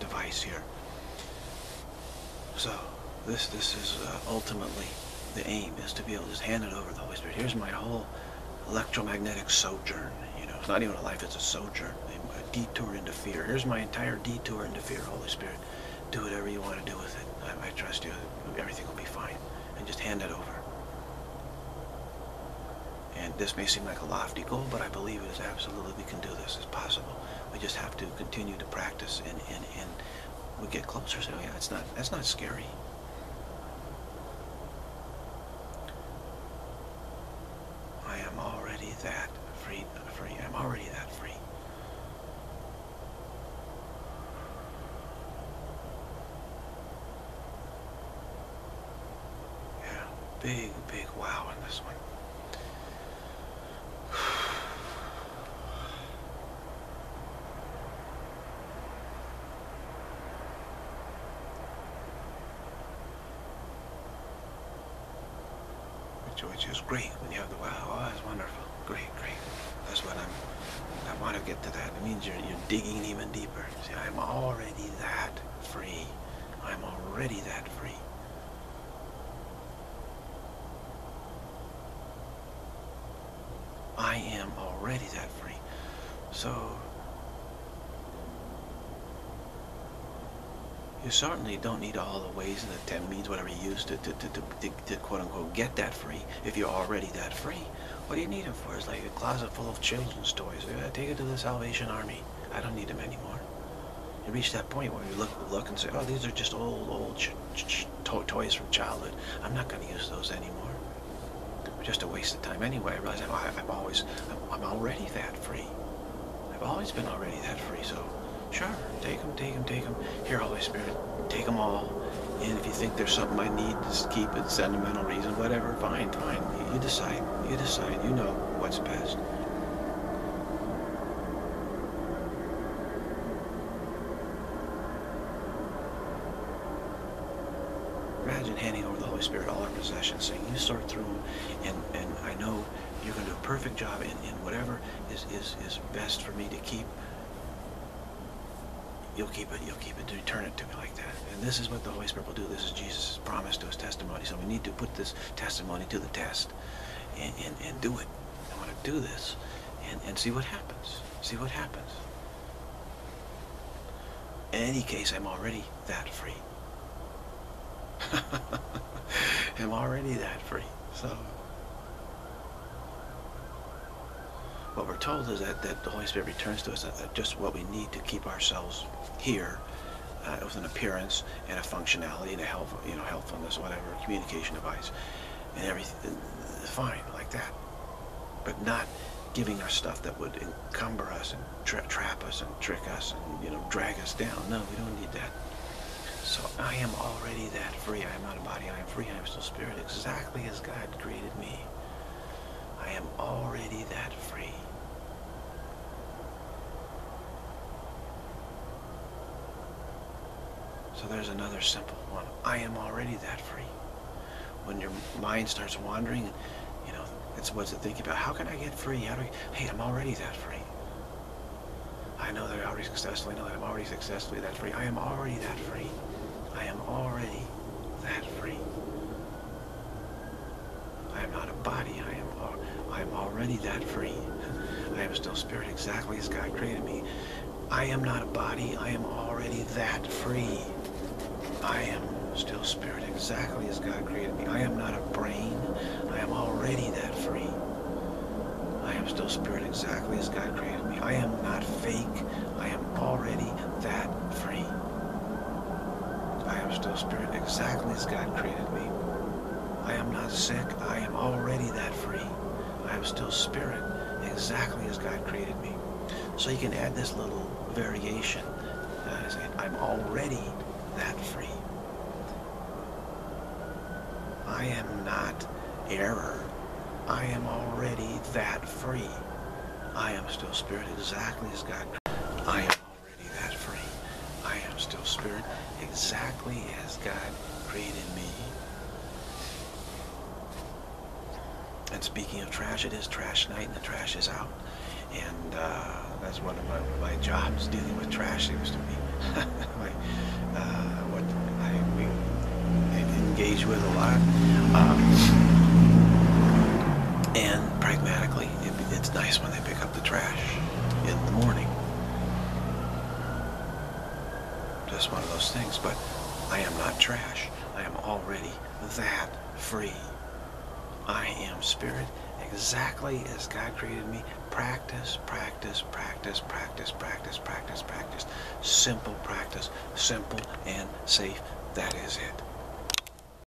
device here. So this is ultimately the aim, is to be able to just hand it over to the Holy Spirit. Here's my whole electromagnetic sojourn. You know, it's not even a life, it's a sojourn, a detour into fear. Here's my entire detour into fear. Holy Spirit, do whatever you want to do with it. I trust you. Everything will be fine. And just hand it over. And this may seem like a lofty goal, but I believe it is absolutely, we can do this. It's possible. We just have to continue to practice, and we get closer. So yeah, that's not scary. I am already that free. I'm already that free. Yeah, big, big wow on this one. Which is great when you have the wow. Oh, that's wonderful. Great, great. That's what I want to get to that. It means you're digging even deeper. See, I'm already that free. I'm already that free. I am already that free. So you certainly don't need all the ways and the 10 means, whatever you use to quote unquote get that free. If you're already that free, what do you need them for? It's like a closet full of children's toys. Take it to the Salvation Army. I don't need them anymore. You reach that point where you look and say, oh, these are just old toys from childhood. I'm not going to use those anymore. They're just a waste of time anyway. I realize I'm already that free. I've always been already that free, so. Sure, take them. Here, Holy Spirit, take them all. And if you think there's something I need, just keep it, sentimental reason, whatever, fine. You decide, you know what's best. Imagine handing over the Holy Spirit all our possessions, saying, you sort through them, and I know you're going to do a perfect job in whatever is best for me to keep. You'll keep it, return it to me like that. And this is what the Holy Spirit will do. This is Jesus' promise to his testimony. So we need to put this testimony to the test and do it. I want to do this and see what happens. See what happens. In any case, I'm already that free. I'm already that free. So what we're told is that the Holy Spirit returns to us just what we need to keep ourselves here, with an appearance and a functionality and a helpfulness, whatever, communication device, and everything, fine, like that. But not giving our stuff that would encumber us and trap us and trick us and, you know, drag us down. No, we don't need that. So I am already that free. I am not a body. I am free. I am still spirit, exactly as God created me. I am already that free. So there's another simple one. I am already that free. When your mind starts wandering, you know, it's what to think about. How can I get free? Hey, I'm already that free. I know that I'm already successfully that free. I am already that free. I am already that free. I am not a body. I am already that free. I am still spirit, exactly as God created me. I am not a body. I am already that free. I am still spirit, exactly as God created me. I am not a brain. I am already that free. I am am still spirit exactly as God created me. I am not fake. I am already that free. I am still spirit exactly as God created me. I am not sick. I am already that free. I am still spirit exactly as God created me. So you can add this little variation. I'm already that free. I am not error. I am already that free. I am still spirit exactly as God created. I am already that free. I am still spirit exactly as God created me. And speaking of trash, it is trash night and the trash is out. And that's one of my jobs, dealing with trash, seems to be what I engage with a lot. And pragmatically, it's nice when they pick up the trash in the morning. Just one of those things. But I am not trash. I am already that free. I am spirit exactly as God created me. Practice, practice, practice, practice, practice, practice, practice. Simple practice, simple and safe. That is it.